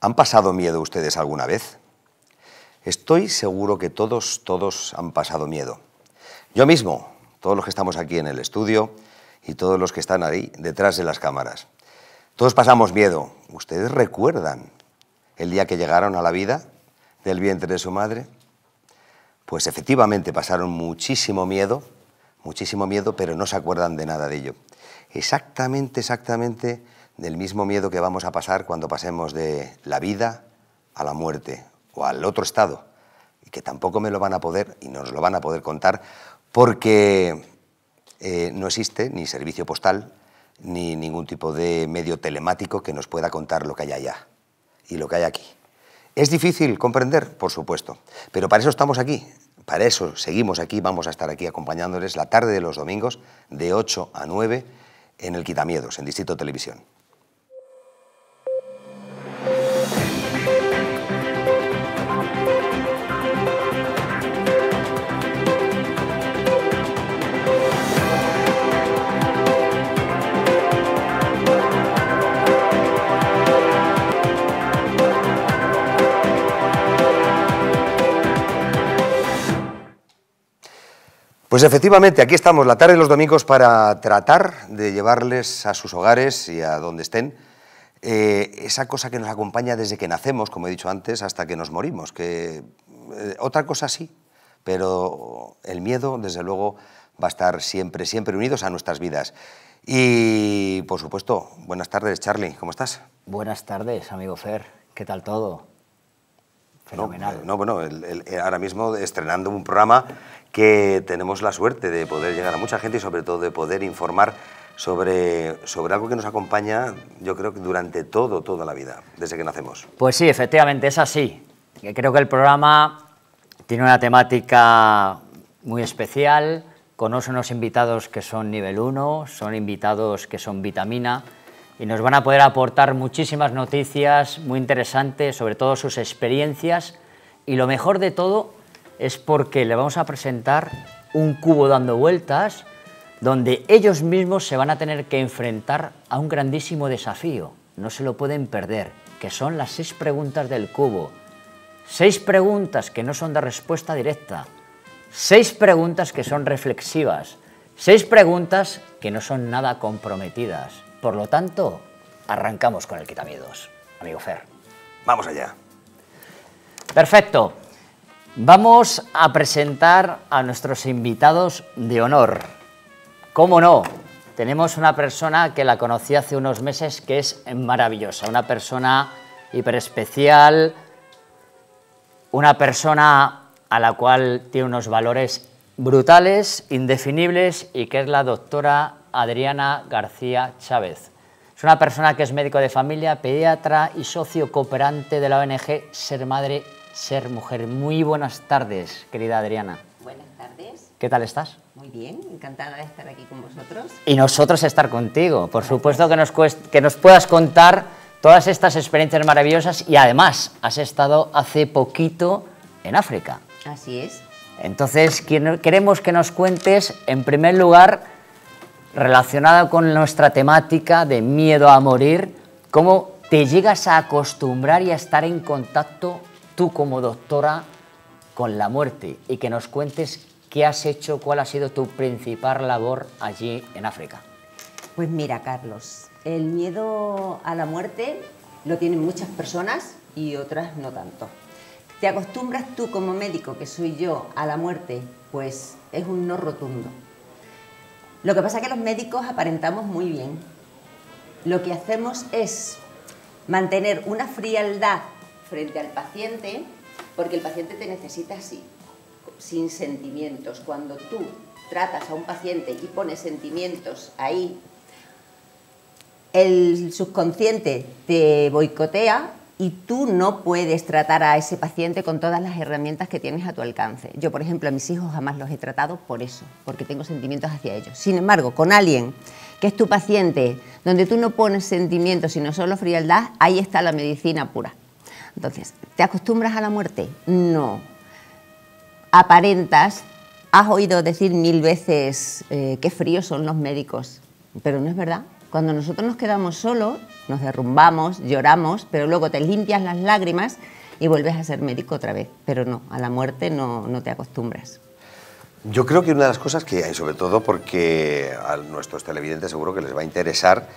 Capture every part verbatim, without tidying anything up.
¿Han pasado miedo ustedes alguna vez? Estoy seguro que todos, todos han pasado miedo. Yo mismo, todos los que estamos aquí en el estudio y todos los que están ahí detrás de las cámaras. Todos pasamos miedo. ¿Ustedes recuerdan el día que llegaron a la vida del vientre de su madre? Pues efectivamente pasaron muchísimo miedo, muchísimo miedo, pero no se acuerdan de nada de ello. Exactamente, exactamente del mismo miedo que vamos a pasar cuando pasemos de la vida a la muerte o al otro estado, y que tampoco me lo van a poder y nos lo van a poder contar porque eh, no existe ni servicio postal ni ningún tipo de medio telemático que nos pueda contar lo que hay allá y lo que hay aquí. ¿Es difícil comprender? Por supuesto, pero para eso estamos aquí, para eso seguimos aquí, vamos a estar aquí acompañándoles la tarde de los domingos de ocho a nueve en El Quitamiedos, en Distrito Televisión. Pues efectivamente, aquí estamos la tarde de los domingos para tratar de llevarles a sus hogares y a donde estén eh, esa cosa que nos acompaña desde que nacemos, como he dicho antes, hasta que nos morimos. Que, eh, otra cosa sí, pero el miedo, desde luego, va a estar siempre, siempre unidos a nuestras vidas. Y, por supuesto, buenas tardes, Charlie, ¿cómo estás? Buenas tardes, amigo Fer, ¿qué tal todo? Fenomenal. No, no bueno, el, el, el, ahora mismo estrenando un programa que tenemos la suerte de poder llegar a mucha gente y sobre todo de poder informar sobre, sobre algo que nos acompaña, yo creo que durante todo, toda la vida, desde que nacemos. Pues sí, efectivamente, es así. Creo que el programa tiene una temática muy especial, conoce unos invitados que son nivel uno, son invitados que son vitamina, y nos van a poder aportar muchísimas noticias muy interesantes, sobre todo sus experiencias, y lo mejor de todo es porque le vamos a presentar un cubo dando vueltas donde ellos mismos se van a tener que enfrentar a un grandísimo desafío. No se lo pueden perder, que son las seis preguntas del cubo. Seis preguntas que no son de respuesta directa. Seis preguntas que son reflexivas. Seis preguntas que no son nada comprometidas. Por lo tanto, arrancamos con El Quitamiedos, amigo Fer. Vamos allá. Perfecto. Vamos a presentar a nuestros invitados de honor. ¿Cómo no? Tenemos una persona que la conocí hace unos meses que es maravillosa, una persona hiperespecial, una persona a la cual tiene unos valores brutales, indefinibles, y que es la doctora Adriana García Chávez. Es una persona que es médico de familia, pediatra y socio cooperante de la O N G Ser Madre, Ser Mujer. Muy buenas tardes, querida Adriana. Buenas tardes. ¿Qué tal estás? Muy bien, encantada de estar aquí con vosotros. Y nosotros estar contigo. Por Gracias. Supuesto que nos, que nos puedas contar todas estas experiencias maravillosas, y además has estado hace poquito en África. Así es. Entonces queremos que nos cuentes, en primer lugar, relacionada con nuestra temática de miedo a morir, cómo te llegas a acostumbrar y a estar en contacto tú como doctora con la muerte, y que nos cuentes qué has hecho, cuál ha sido tu principal labor allí en África. Pues mira, Carlos, el miedo a la muerte lo tienen muchas personas y otras no tanto. Te acostumbras tú como médico, que soy yo, a la muerte, pues es un no rotundo. Lo que pasa es que los médicos aparentamos muy bien. Lo que hacemos es mantener una frialdad frente al paciente, porque el paciente te necesita así, sin sentimientos. Cuando tú tratas a un paciente y pones sentimientos ahí, el subconsciente te boicotea y tú no puedes tratar a ese paciente con todas las herramientas que tienes a tu alcance. Yo, por ejemplo, a mis hijos jamás los he tratado por eso, porque tengo sentimientos hacia ellos. Sin embargo, con alguien que es tu paciente, donde tú no pones sentimientos, sino solo frialdad, ahí está la medicina pura. Entonces, ¿te acostumbras a la muerte? No. Aparentas, has oído decir mil veces eh, qué fríos son los médicos, pero no es verdad. Cuando nosotros nos quedamos solos, nos derrumbamos, lloramos, pero luego te limpias las lágrimas y vuelves a ser médico otra vez. Pero no, a la muerte no, no te acostumbras. Yo creo que una de las cosas que hay, sobre todo porque a nuestros televidentes seguro que les va a interesar,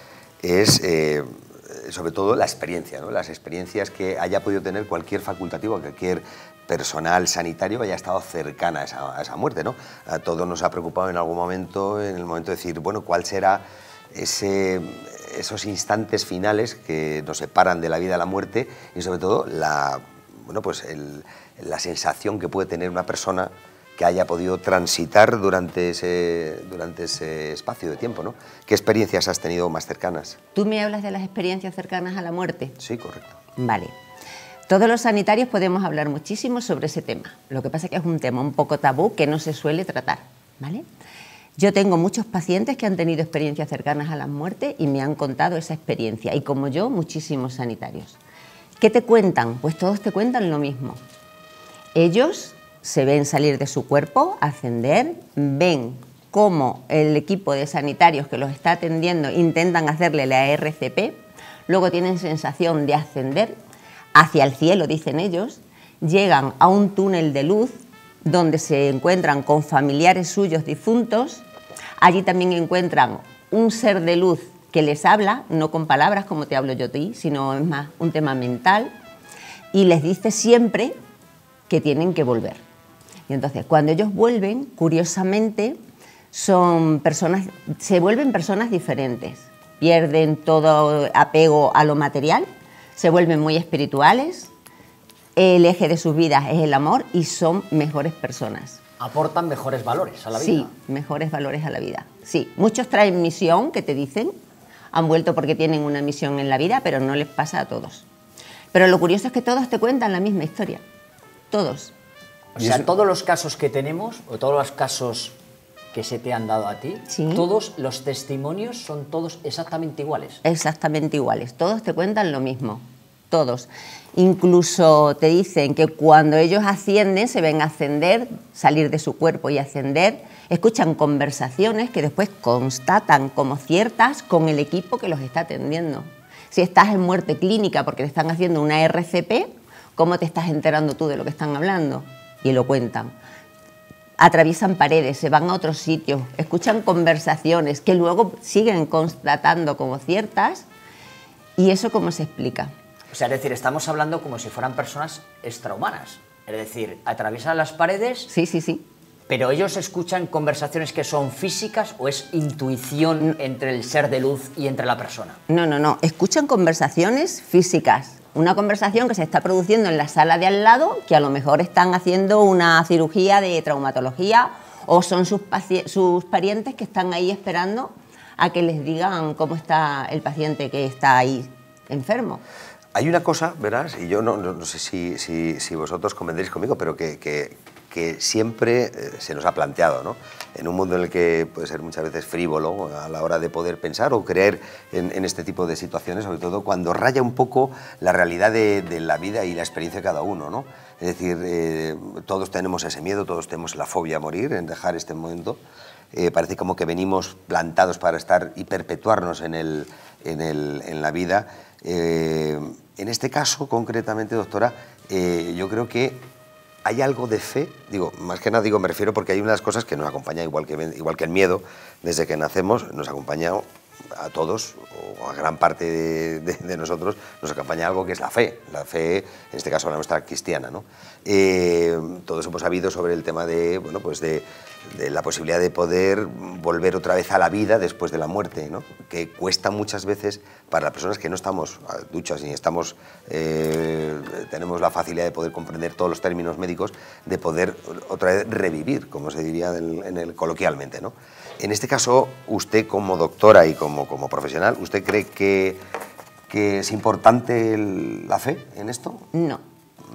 es eh, sobre todo la experiencia, ¿no? Las experiencias que haya podido tener cualquier facultativo, cualquier personal sanitario haya estado cercana a esa, a esa muerte, ¿no? A todos nos ha preocupado en algún momento, en el momento de decir, bueno, ¿cuál será ese, esos instantes finales que nos separan de la vida a la muerte? Y sobre todo la, bueno, pues el, la sensación que puede tener una persona que haya podido transitar durante ese, durante ese espacio de tiempo, ¿no? ¿Qué experiencias has tenido más cercanas? Tú me hablas de las experiencias cercanas a la muerte. Sí, correcto. Vale. Todos los sanitarios podemos hablar muchísimo sobre ese tema. Lo que pasa es que es un tema un poco tabú que no se suele tratar, ¿vale? Yo tengo muchos pacientes que han tenido experiencias cercanas a la muerte y me han contado esa experiencia. Y como yo, muchísimos sanitarios. ¿Qué te cuentan? Pues todos te cuentan lo mismo. Ellos se ven salir de su cuerpo, ascender, ven cómo el equipo de sanitarios que los está atendiendo intentan hacerle la R C P, luego tienen sensación de ascender hacia el cielo, dicen ellos, llegan a un túnel de luz donde se encuentran con familiares suyos difuntos, allí también encuentran un ser de luz que les habla, no con palabras como te hablo yo a ti, sino es más un tema mental, y les dice siempre que tienen que volver. Y entonces, cuando ellos vuelven, curiosamente, son personas, se vuelven personas diferentes. Pierden todo apego a lo material, se vuelven muy espirituales, el eje de sus vidas es el amor y son mejores personas. Aportan mejores valores a la vida. Sí, mejores valores a la vida. Sí, muchos traen misión, que te dicen, han vuelto porque tienen una misión en la vida, pero no les pasa a todos. Pero lo curioso es que todos te cuentan la misma historia, todos. O sea, todos los casos que tenemos, o todos los casos que se te han dado a ti, sí, todos los testimonios son todos exactamente iguales. Exactamente iguales, todos te cuentan lo mismo, todos. Incluso te dicen que cuando ellos ascienden, se ven ascender, salir de su cuerpo y ascender, escuchan conversaciones que después constatan como ciertas con el equipo que los está atendiendo. Si estás en muerte clínica porque te están haciendo una R C P, ¿cómo te estás enterando tú de lo que están hablando? Y lo cuentan. Atraviesan paredes, se van a otros sitios, escuchan conversaciones que luego siguen constatando como ciertas. ¿Y eso cómo se explica? O sea, es decir, estamos hablando como si fueran personas extrahumanas. Es decir, atraviesan las paredes. Sí, sí, sí. Pero ellos escuchan conversaciones que son físicas o es intuición entre el ser de luz y entre la persona. No, no, no. Escuchan conversaciones físicas. Una conversación que se está produciendo en la sala de al lado, que a lo mejor están haciendo una cirugía de traumatología o son sus, sus parientes que están ahí esperando a que les digan cómo está el paciente que está ahí enfermo. Hay una cosa, verás, y yo no, no, no sé si, si, si vosotros convendréis conmigo, pero que, que, que siempre se nos ha planteado, ¿no? En un mundo en el que puede ser muchas veces frívolo a la hora de poder pensar o creer en, en este tipo de situaciones, sobre todo cuando raya un poco la realidad de, de la vida y la experiencia de cada uno, ¿no? Es decir, eh, todos tenemos ese miedo, todos tenemos la fobia a morir, en dejar este momento. Eh, parece como que venimos plantados para estar y perpetuarnos en, el, en, el, en la vida. Eh, en este caso, concretamente, doctora, eh, yo creo que hay algo de fe, digo, más que nada digo, me refiero porque hay una de las cosas que nos acompaña, igual que, igual que el miedo, desde que nacemos, nos acompaña a todos, o a gran parte de, de, de nosotros, nos acompaña algo que es la fe, la fe, en este caso la nuestra cristiana, ¿no? Eh, todos hemos sabido sobre el tema de, bueno, pues de, de la posibilidad de poder volver otra vez a la vida después de la muerte, ¿no? Que cuesta muchas veces para las personas que no estamos duchas ni estamos, eh, tenemos la facilidad de poder comprender todos los términos médicos, de poder otra vez revivir, como se diría en el, en el, coloquialmente, ¿no? En este caso, usted como doctora y como, como profesional, ¿usted cree que, que es importante el, la fe en esto? No.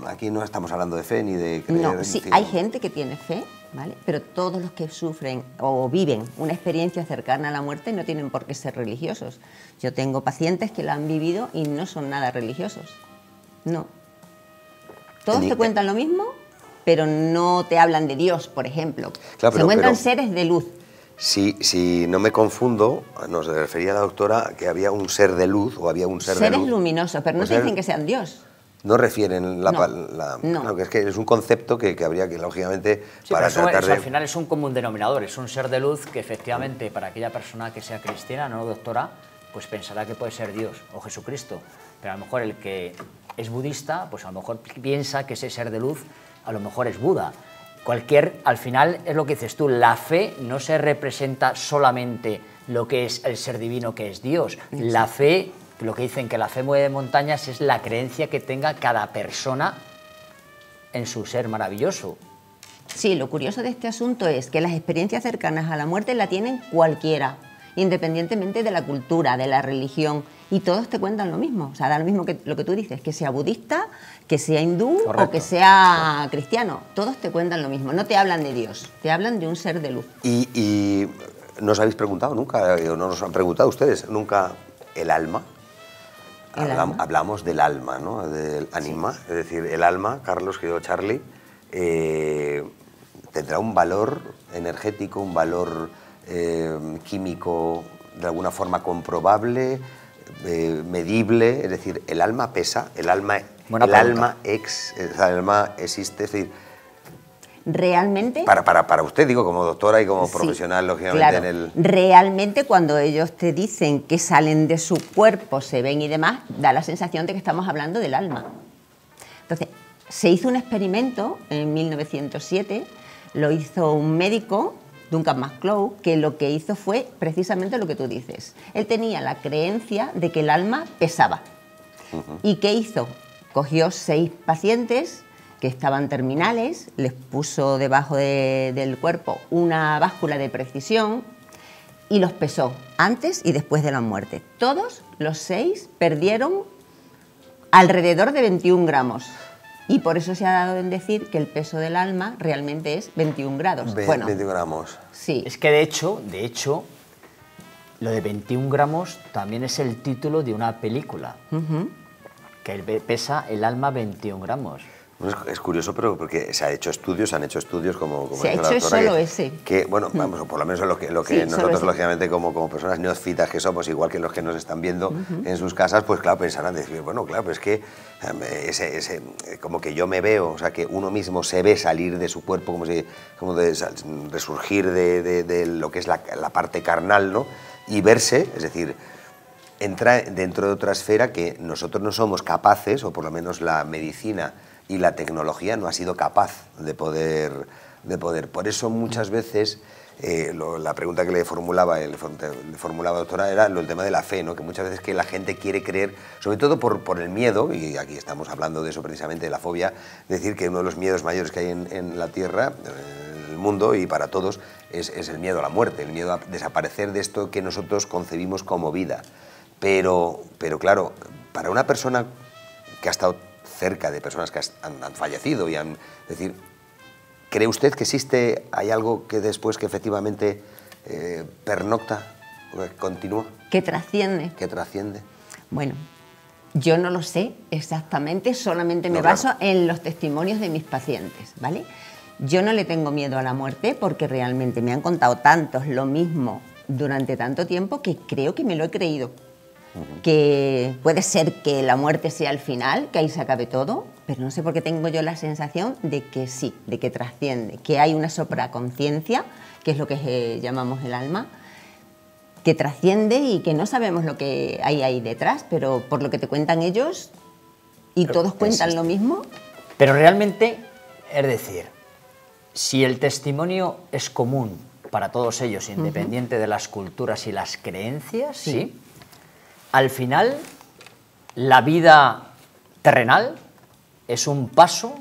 Aquí no estamos hablando de fe ni de creer. No, sí, en fin. Hay gente que tiene fe, ¿vale? Pero todos los que sufren o viven una experiencia cercana a la muerte no tienen por qué ser religiosos. Yo tengo pacientes que la han vivido y no son nada religiosos. No. Todos te cuentan lo mismo, pero no te hablan de Dios, por ejemplo. Claro, pero, Se encuentran pero... seres de luz. Si, si no me confundo, nos refería a la doctora que había un ser de luz o había un ser Seres de luz. luminosos, pero no se dicen que sean Dios. No refieren la... No, la, no. Claro, que es que es un concepto que, que habría que, lógicamente, sí, para tratar es, de... Eso al final es un común denominador, es un ser de luz que, efectivamente, para aquella persona que sea cristiana, no doctora, pues pensará que puede ser Dios o Jesucristo. Pero a lo mejor el que es budista, pues a lo mejor piensa que ese ser de luz a lo mejor es Buda. Cualquier, al final, es lo que dices tú, la fe no se representa solamente lo que es el ser divino, que es Dios. La fe... Lo que dicen que la fe mueve montañas es la creencia que tenga cada persona en su ser maravilloso. Sí, lo curioso de este asunto es que las experiencias cercanas a la muerte la tienen cualquiera, independientemente de la cultura, de la religión, y todos te cuentan lo mismo. O sea, da lo mismo que lo que tú dices, que sea budista, que sea hindú Correcto. o que sea cristiano. Todos te cuentan lo mismo, no te hablan de Dios, te hablan de un ser de luz. Y, y no os habéis preguntado nunca, o no nos han preguntado ustedes nunca, el alma. Hablamos, hablamos del alma, ¿no? Del ánima, sí. Es decir, el alma, Carlos, querido Charlie, eh, tendrá un valor energético, un valor eh, químico, de alguna forma comprobable, eh, medible. Es decir, el alma pesa, el alma, el alma, ex, el alma existe, es decir... Realmente... Para, para, para usted, digo, como doctora y como sí, profesional, lógicamente, claro, en el... Realmente, cuando ellos te dicen que salen de su cuerpo, se ven y demás, da la sensación de que estamos hablando del alma. Entonces, se hizo un experimento en mil novecientos siete, lo hizo un médico, Duncan MacLeod, que lo que hizo fue precisamente lo que tú dices. Él tenía la creencia de que el alma pesaba. Uh-huh. ¿Y qué hizo? Cogió seis pacientes... que estaban terminales, les puso debajo de, del cuerpo una báscula de precisión y los pesó antes y después de la muerte. Todos los seis perdieron alrededor de veintiún gramos y por eso se ha dado en decir que el peso del alma realmente es veintiún grados. Ve bueno, veintiún gramos. Sí. Es que de hecho, de hecho, lo de veintiún gramos también es el título de una película, uh-huh, que pesa el alma veintiún gramos. Es curioso, pero porque se ha hecho estudios, se han hecho estudios como... como se ha hecho la doctora, solo que, ese. Que, bueno, vamos, por lo menos lo que, lo que sí, nosotros, lógicamente, como, como personas neófitas que somos, igual que los que nos están viendo uh-huh. en sus casas, pues claro, pensarán, decir, bueno, claro, pues es que ese, ese, como que yo me veo, o sea, que uno mismo se ve salir de su cuerpo, como si, como de resurgir de, de, de lo que es la, la parte carnal, ¿no? Y verse, es decir... entra dentro de otra esfera que nosotros no somos capaces, o por lo menos la medicina y la tecnología no ha sido capaz de poder... de poder. Por eso muchas veces, eh, lo, la pregunta que le formulaba, le formulaba doctora, era el tema de la fe, ¿no? Que muchas veces que la gente quiere creer, sobre todo por, por el miedo, y aquí estamos hablando de eso precisamente, de la fobia, decir que uno de los miedos mayores que hay en, en la Tierra, en el mundo y para todos, es, es el miedo a la muerte, el miedo a desaparecer de esto que nosotros concebimos como vida. Pero, pero claro, para una persona que ha estado cerca de personas que han, han fallecido y han... Es decir, ¿cree usted que existe, hay algo que después que efectivamente eh, pernocta, continúa? Que trasciende. Que trasciende. Bueno, yo no lo sé exactamente, solamente me no, baso claro. en los testimonios de mis pacientes, ¿vale? Yo no le tengo miedo a la muerte porque realmente me han contado tantos lo mismo durante tanto tiempo que creo que me lo he creído. Que puede ser que la muerte sea el final, que ahí se acabe todo, pero no sé por qué tengo yo la sensación de que sí, de que trasciende, que hay una supraconciencia, que es lo que eh, llamamos el alma, que trasciende y que no sabemos lo que hay ahí detrás, pero por lo que te cuentan ellos, y pero todos cuentan existe. lo mismo. Pero realmente, es decir, si el testimonio es común para todos ellos, independiente uh-huh. de las culturas y las creencias, sí. ¿sí? Al final, la vida terrenal es un paso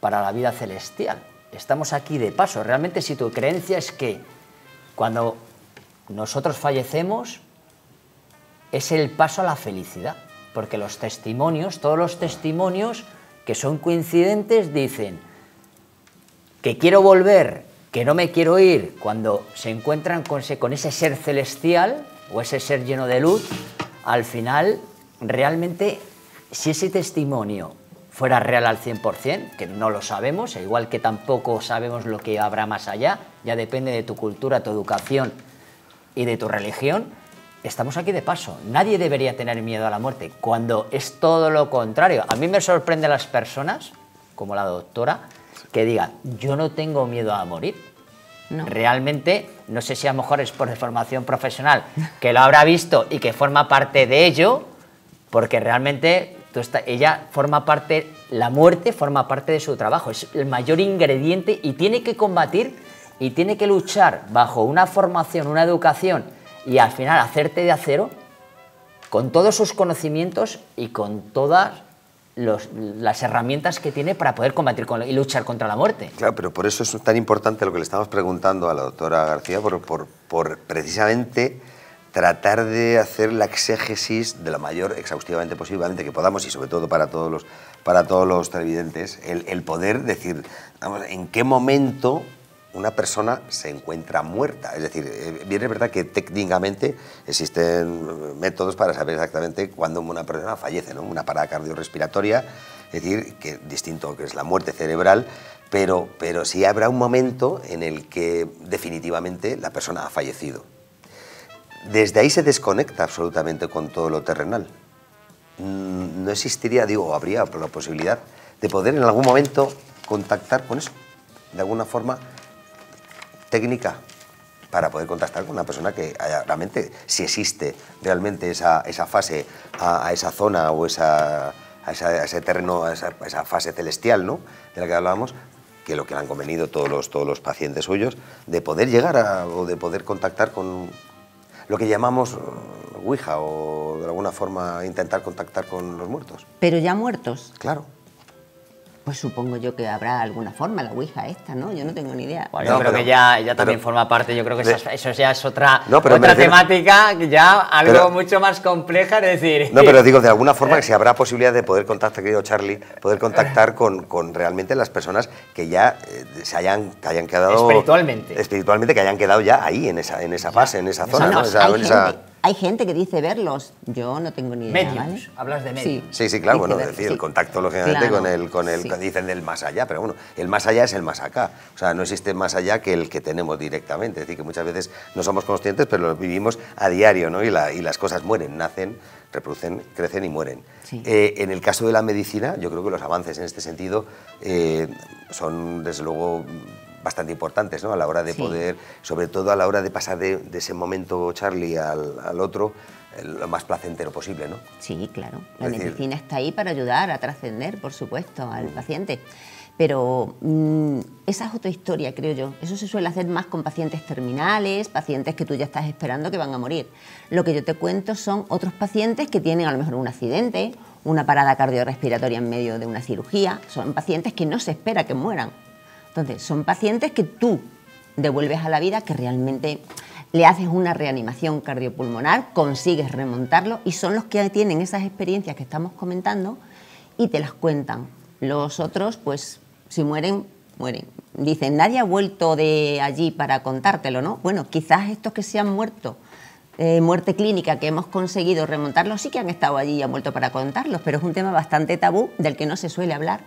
para la vida celestial. Estamos aquí de paso. Realmente, si tu creencia es que cuando nosotros fallecemos, es el paso a la felicidad. Porque los testimonios, todos los testimonios que son coincidentes, dicen que quiero volver, que no me quiero ir. Cuando se encuentran con ese, con ese ser celestial o ese ser lleno de luz, al final, realmente, si ese testimonio fuera real al cien por cien, que no lo sabemos, igual que tampoco sabemos lo que habrá más allá, ya depende de tu cultura, tu educación y de tu religión. Estamos aquí de paso, nadie debería tener miedo a la muerte, cuando es todo lo contrario. A mí me sorprenden las personas, como la doctora, que diga, yo no tengo miedo a morir. No. Realmente, no sé si a lo mejor es por formación profesional, que lo habrá visto y que forma parte de ello, porque realmente tú está, ella forma parte, la muerte forma parte de su trabajo, es el mayor ingrediente y tiene que combatir y tiene que luchar bajo una formación, una educación y al final hacerte de acero con todos sus conocimientos y con todas Los, las herramientas que tiene para poder combatir con, y luchar contra la muerte. Claro, pero por eso es tan importante lo que le estamos preguntando a la doctora García, por, por, por precisamente tratar de hacer la exégesis de la mayor exhaustivamente posiblemente que podamos, y sobre todo para todos los, para todos los televidentes, el, el poder decir, vamos, en qué momento una persona se encuentra muerta. Es decir, bien es verdad que técnicamente existen métodos para saber exactamente cuándo una persona fallece, ¿no? Una parada cardiorrespiratoria, es decir, que distinto que es la muerte cerebral, pero, pero sí habrá un momento en el que definitivamente la persona ha fallecido. Desde ahí se desconecta absolutamente con todo lo terrenal. No existiría, digo, habría la posibilidad de poder en algún momento contactar con eso, de alguna forma técnica para poder contactar con una persona que haya, realmente, si existe realmente esa, esa fase, a, a esa zona o esa, a, esa, a ese terreno, a esa, a esa fase celestial, ¿no?, de la que hablábamos, que lo que le han convenido todos los, todos los pacientes suyos, de poder llegar a, o de poder contactar con lo que llamamos Ouija o de alguna forma intentar contactar con los muertos. Pero ya muertos. Claro. Pues supongo yo que habrá alguna forma, la Ouija esta, ¿no? Yo no tengo ni idea. Bueno, no, yo creo pero, que ya, ya también pero, forma parte, yo creo que esas, eso ya es otra, no, otra refiero, temática, ya algo pero, mucho más compleja, es decir... No, pero digo, de alguna forma que si habrá posibilidad de poder contactar, querido Charlie, poder contactar con, con realmente las personas que ya eh, se hayan, que hayan quedado... Espiritualmente. Espiritualmente, que hayan quedado ya ahí, en esa, en esa fase, en esa zona, ¿no? ¿no? Esa, hay, en esa... gente, hay gente que dice verlos, yo no tengo ni idea. Medios, ¿vale? Hablas de medios. Sí, sí, sí claro, dice bueno, decir, sí. el contacto, lógicamente, claro, con el... Con el sí. Dicen del más allá, pero bueno, el más allá es el más acá. O sea, no existe más allá que el que tenemos directamente. Es decir, que muchas veces no somos conscientes, pero lo vivimos a diario, ¿no? Y, la, y las cosas mueren, nacen, reproducen, crecen y mueren. Sí. Eh, en el caso de la medicina, yo creo que los avances en este sentido eh, son, desde luego, bastante importantes, ¿no? A la hora de sí. poder, sobre todo a la hora de pasar de, de ese momento, Charlie, al, al otro, lo más placentero posible, ¿no? Sí, claro. La es medicina decir... está ahí para ayudar a trascender, por supuesto, al mm. paciente. Pero mmm, esa es otra historia, creo yo. Eso se suele hacer más con pacientes terminales, pacientes que tú ya estás esperando que van a morir. Lo que yo te cuento son otros pacientes que tienen a lo mejor un accidente, una parada cardiorrespiratoria en medio de una cirugía. Son pacientes que no se espera que mueran. Entonces, son pacientes que tú devuelves a la vida, que realmente... le haces una reanimación cardiopulmonar, consigues remontarlo y son los que tienen esas experiencias que estamos comentando y te las cuentan. Los otros, pues, si mueren, mueren. Dicen, nadie ha vuelto de allí para contártelo, ¿no? Bueno, quizás estos que se han muerto, eh, muerte clínica, que hemos conseguido remontarlos, sí que han estado allí y han vuelto para contarlos, pero es un tema bastante tabú del que no se suele hablar.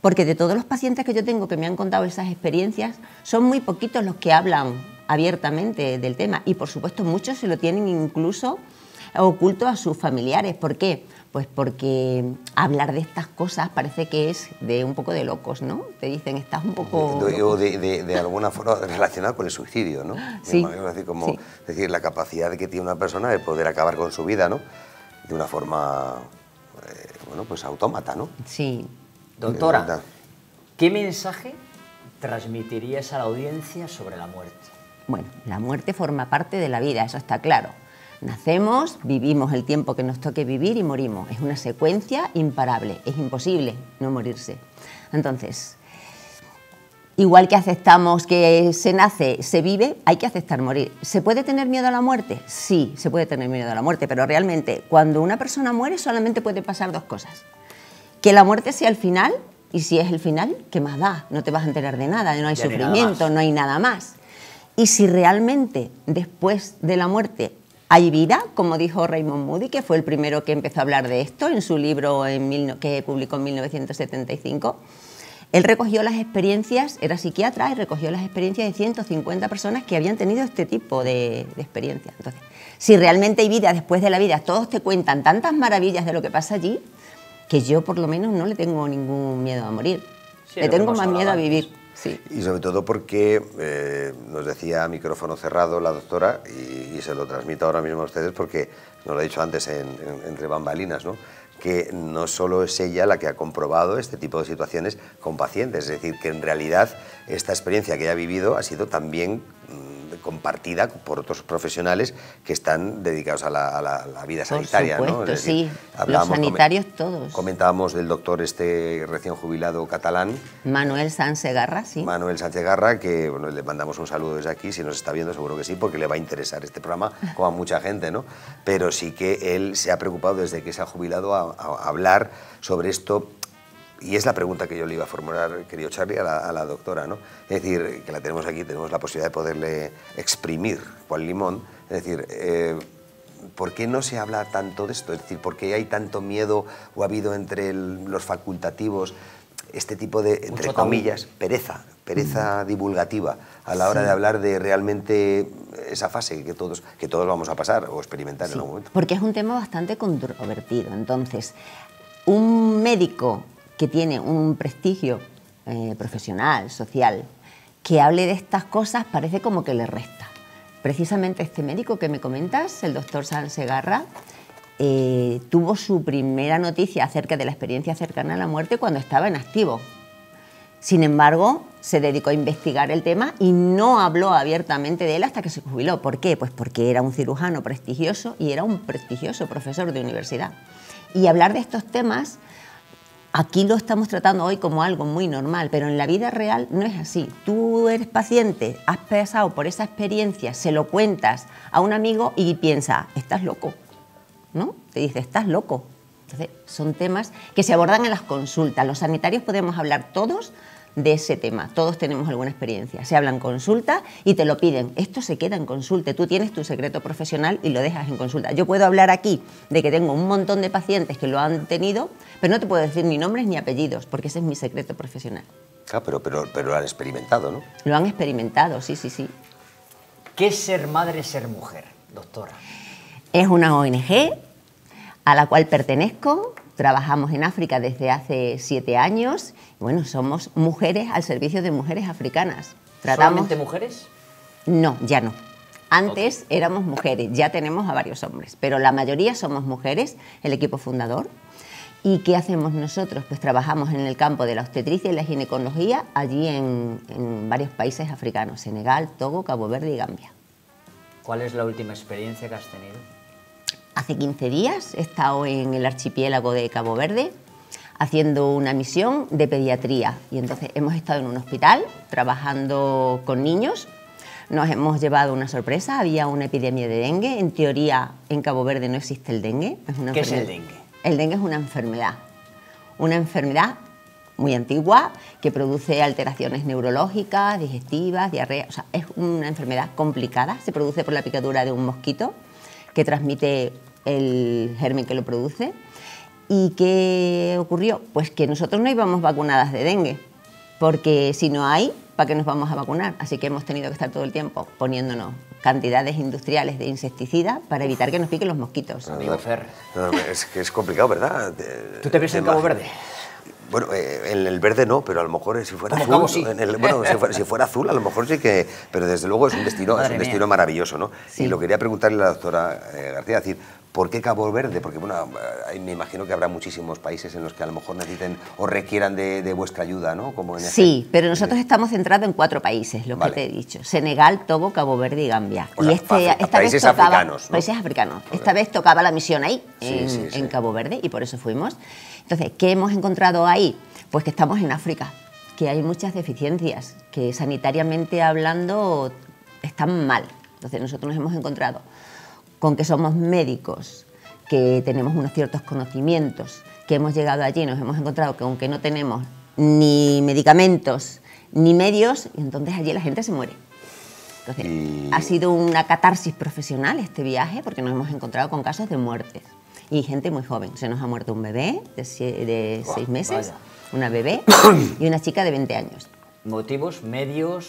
Porque de todos los pacientes que yo tengo que me han contado esas experiencias, son muy poquitos los que hablan abiertamente del tema y por supuesto muchos se lo tienen incluso oculto a sus familiares. ¿Por qué? Pues porque hablar de estas cosas parece que es de un poco de locos, ¿no? Te dicen, estás un poco... O de, de, de alguna forma relacionado con el suicidio, ¿no? Sí. Así como, sí. Es decir, la capacidad que tiene una persona de poder acabar con su vida, ¿no? De una forma, eh, bueno, pues autómata, ¿no? Sí. Doctora, ¿qué mensaje transmitirías a la audiencia sobre la muerte? Bueno, la muerte forma parte de la vida, eso está claro. Nacemos, vivimos el tiempo que nos toque vivir y morimos. Es una secuencia imparable, es imposible no morirse. Entonces, igual que aceptamos que se nace, se vive, hay que aceptar morir. ¿Se puede tener miedo a la muerte? Sí, se puede tener miedo a la muerte, pero realmente cuando una persona muere solamente puede pasar dos cosas. Que la muerte sea el final, y si es el final, ¿qué más da? No te vas a enterar de nada, no hay sufrimiento, no hay nada más. Y si realmente después de la muerte Hay vida, como dijo Raymond Moody, que fue el primero que empezó a hablar de esto en su libro en mil, que publicó en mil novecientos setenta y cinco. Él recogió las experiencias, era psiquiatra, y recogió las experiencias de ciento cincuenta personas que habían tenido este tipo de, de experiencias. Entonces, si realmente hay vida después de la vida, todos te cuentan tantas maravillas de lo que pasa allí, que yo por lo menos no le tengo ningún miedo a morir. Sí, le tengo más miedo a vivir. Sí. Y sobre todo porque eh, nos decía a micrófono cerrado la doctora, y, y se lo transmito ahora mismo a ustedes porque nos lo he dicho antes en, en, entre bambalinas, ¿no?, que no solo es ella la que ha comprobado este tipo de situaciones con pacientes, es decir, que en realidad esta experiencia que ella ha vivido ha sido también mm, compartida por otros profesionales que están dedicados a la, a la, a la vida sanitaria. Por supuesto, ¿no? Sí, los sanitarios todos. Comentábamos del doctor este recién jubilado catalán. Manuel Sánchez Garra, sí. Manuel Sánchez Garra, que bueno, le mandamos un saludo desde aquí, si nos está viendo seguro que sí, porque le va a interesar este programa, como a mucha gente, ¿no? Pero sí que él se ha preocupado desde que se ha jubilado a, a hablar sobre esto. Y es la pregunta que yo le iba a formular, querido Charlie, a la, a la doctora, ¿no? Es decir, que la tenemos aquí, tenemos la posibilidad de poderle exprimir cual limón. Es decir, eh, ¿por qué no se habla tanto de esto? Es decir, ¿por qué hay tanto miedo o ha habido entre el, los facultativos este tipo de, entre mucho comillas, tabú, pereza, pereza mm. divulgativa a la hora sí. de hablar de realmente esa fase que todos, que todos vamos a pasar o experimentar sí, en algún momento? Porque es un tema bastante controvertido. Entonces, un médico que tiene un prestigio eh, profesional, social, que hable de estas cosas parece como que le resta. Precisamente este médico que me comentas, el doctor Sánchez Garra, eh, tuvo su primera noticia acerca de la experiencia cercana a la muerte cuando estaba en activo. Sin embargo, se dedicó a investigar el tema y no habló abiertamente de él hasta que se jubiló. ¿Por qué? Pues porque era un cirujano prestigioso y era un prestigioso profesor de universidad. Y hablar de estos temas, aquí lo estamos tratando hoy como algo muy normal, pero en la vida real no es así. Tú eres paciente, has pasado por esa experiencia, se lo cuentas a un amigo y piensa, estás loco, ¿no? Te dice, estás loco. Entonces, son temas que se abordan en las consultas. Los sanitarios podemos hablar todos de ese tema, todos tenemos alguna experiencia. Se habla en consulta y te lo piden. Esto se queda en consulta, tú tienes tu secreto profesional y lo dejas en consulta. Yo puedo hablar aquí de que tengo un montón de pacientes que lo han tenido, pero no te puedo decir ni nombres ni apellidos, porque ese es mi secreto profesional. Ah, pero, pero, pero lo han experimentado, ¿no? Lo han experimentado, sí, sí, sí. ¿Qué es Ser Madre, Ser Mujer, doctora? Es una O N G a la cual pertenezco. Trabajamos en África desde hace siete años. Bueno, somos mujeres al servicio de mujeres africanas. Tratamos... ¿Solamente mujeres? No, ya no. Antes okay. éramos mujeres, ya tenemos a varios hombres, pero la mayoría somos mujeres, el equipo fundador. ¿Y qué hacemos nosotros? Pues trabajamos en el campo de la obstetricia y la ginecología, allí en, en varios países africanos, Senegal, Togo, Cabo Verde y Gambia. ¿Cuál es la última experiencia que has tenido? Hace quince días he estado en el archipiélago de Cabo Verde haciendo una misión de pediatría y entonces hemos estado en un hospital trabajando con niños. Nos hemos llevado una sorpresa, había una epidemia de dengue. En teoría en Cabo Verde no existe el dengue. Es una ¿Qué es el dengue? El dengue es una enfermedad, una enfermedad muy antigua que produce alteraciones neurológicas, digestivas, diarrea. O sea, es una enfermedad complicada, se produce por la picadura de un mosquito que transmite el germen que lo produce. ¿Y qué ocurrió? Pues que nosotros no íbamos vacunadas de dengue, porque si no hay, ¿para qué nos vamos a vacunar? Así que hemos tenido que estar todo el tiempo poniéndonos cantidades industriales de insecticida para evitar que nos piquen los mosquitos. Amigo Fer. No, no, es que es complicado, ¿verdad? De, ¿Tú te crees en Cabo Verde? Bueno, eh, en el verde no, pero a lo mejor si fuera azul, ¿no? Sí. En el, bueno, si, fuera, si fuera azul, a lo mejor sí que... Pero desde luego es un destino, es un destino maravilloso, ¿no? Sí. Y lo quería preguntarle a la doctora eh, García, es decir, ¿por qué Cabo Verde? Porque, bueno, me imagino que habrá muchísimos países en los que a lo mejor necesiten o requieran de, de vuestra ayuda, ¿no? Como en sí, este, pero nosotros en... estamos centrados en cuatro países, lo vale. que te he dicho. Senegal, Togo, Cabo Verde y Gambia. O sea, y este, esta países vez tocaba, africanos, ¿no? Países africanos. Okay. Esta vez tocaba la misión ahí, sí, en, sí, sí. en Cabo Verde, y por eso fuimos. Entonces, ¿qué hemos encontrado ahí? Pues que estamos en África, que hay muchas deficiencias, que sanitariamente hablando están mal. Entonces, nosotros nos hemos encontrado con que somos médicos, que tenemos unos ciertos conocimientos, que hemos llegado allí y nos hemos encontrado que aunque no tenemos ni medicamentos ni medios, entonces allí la gente se muere. Entonces, y... ha sido una catarsis profesional este viaje, porque nos hemos encontrado con casos de muertes y gente muy joven. Se nos ha muerto un bebé de, de wow, seis meses, vaya. una bebé y una chica de veinte años. ¿Motivos, medios?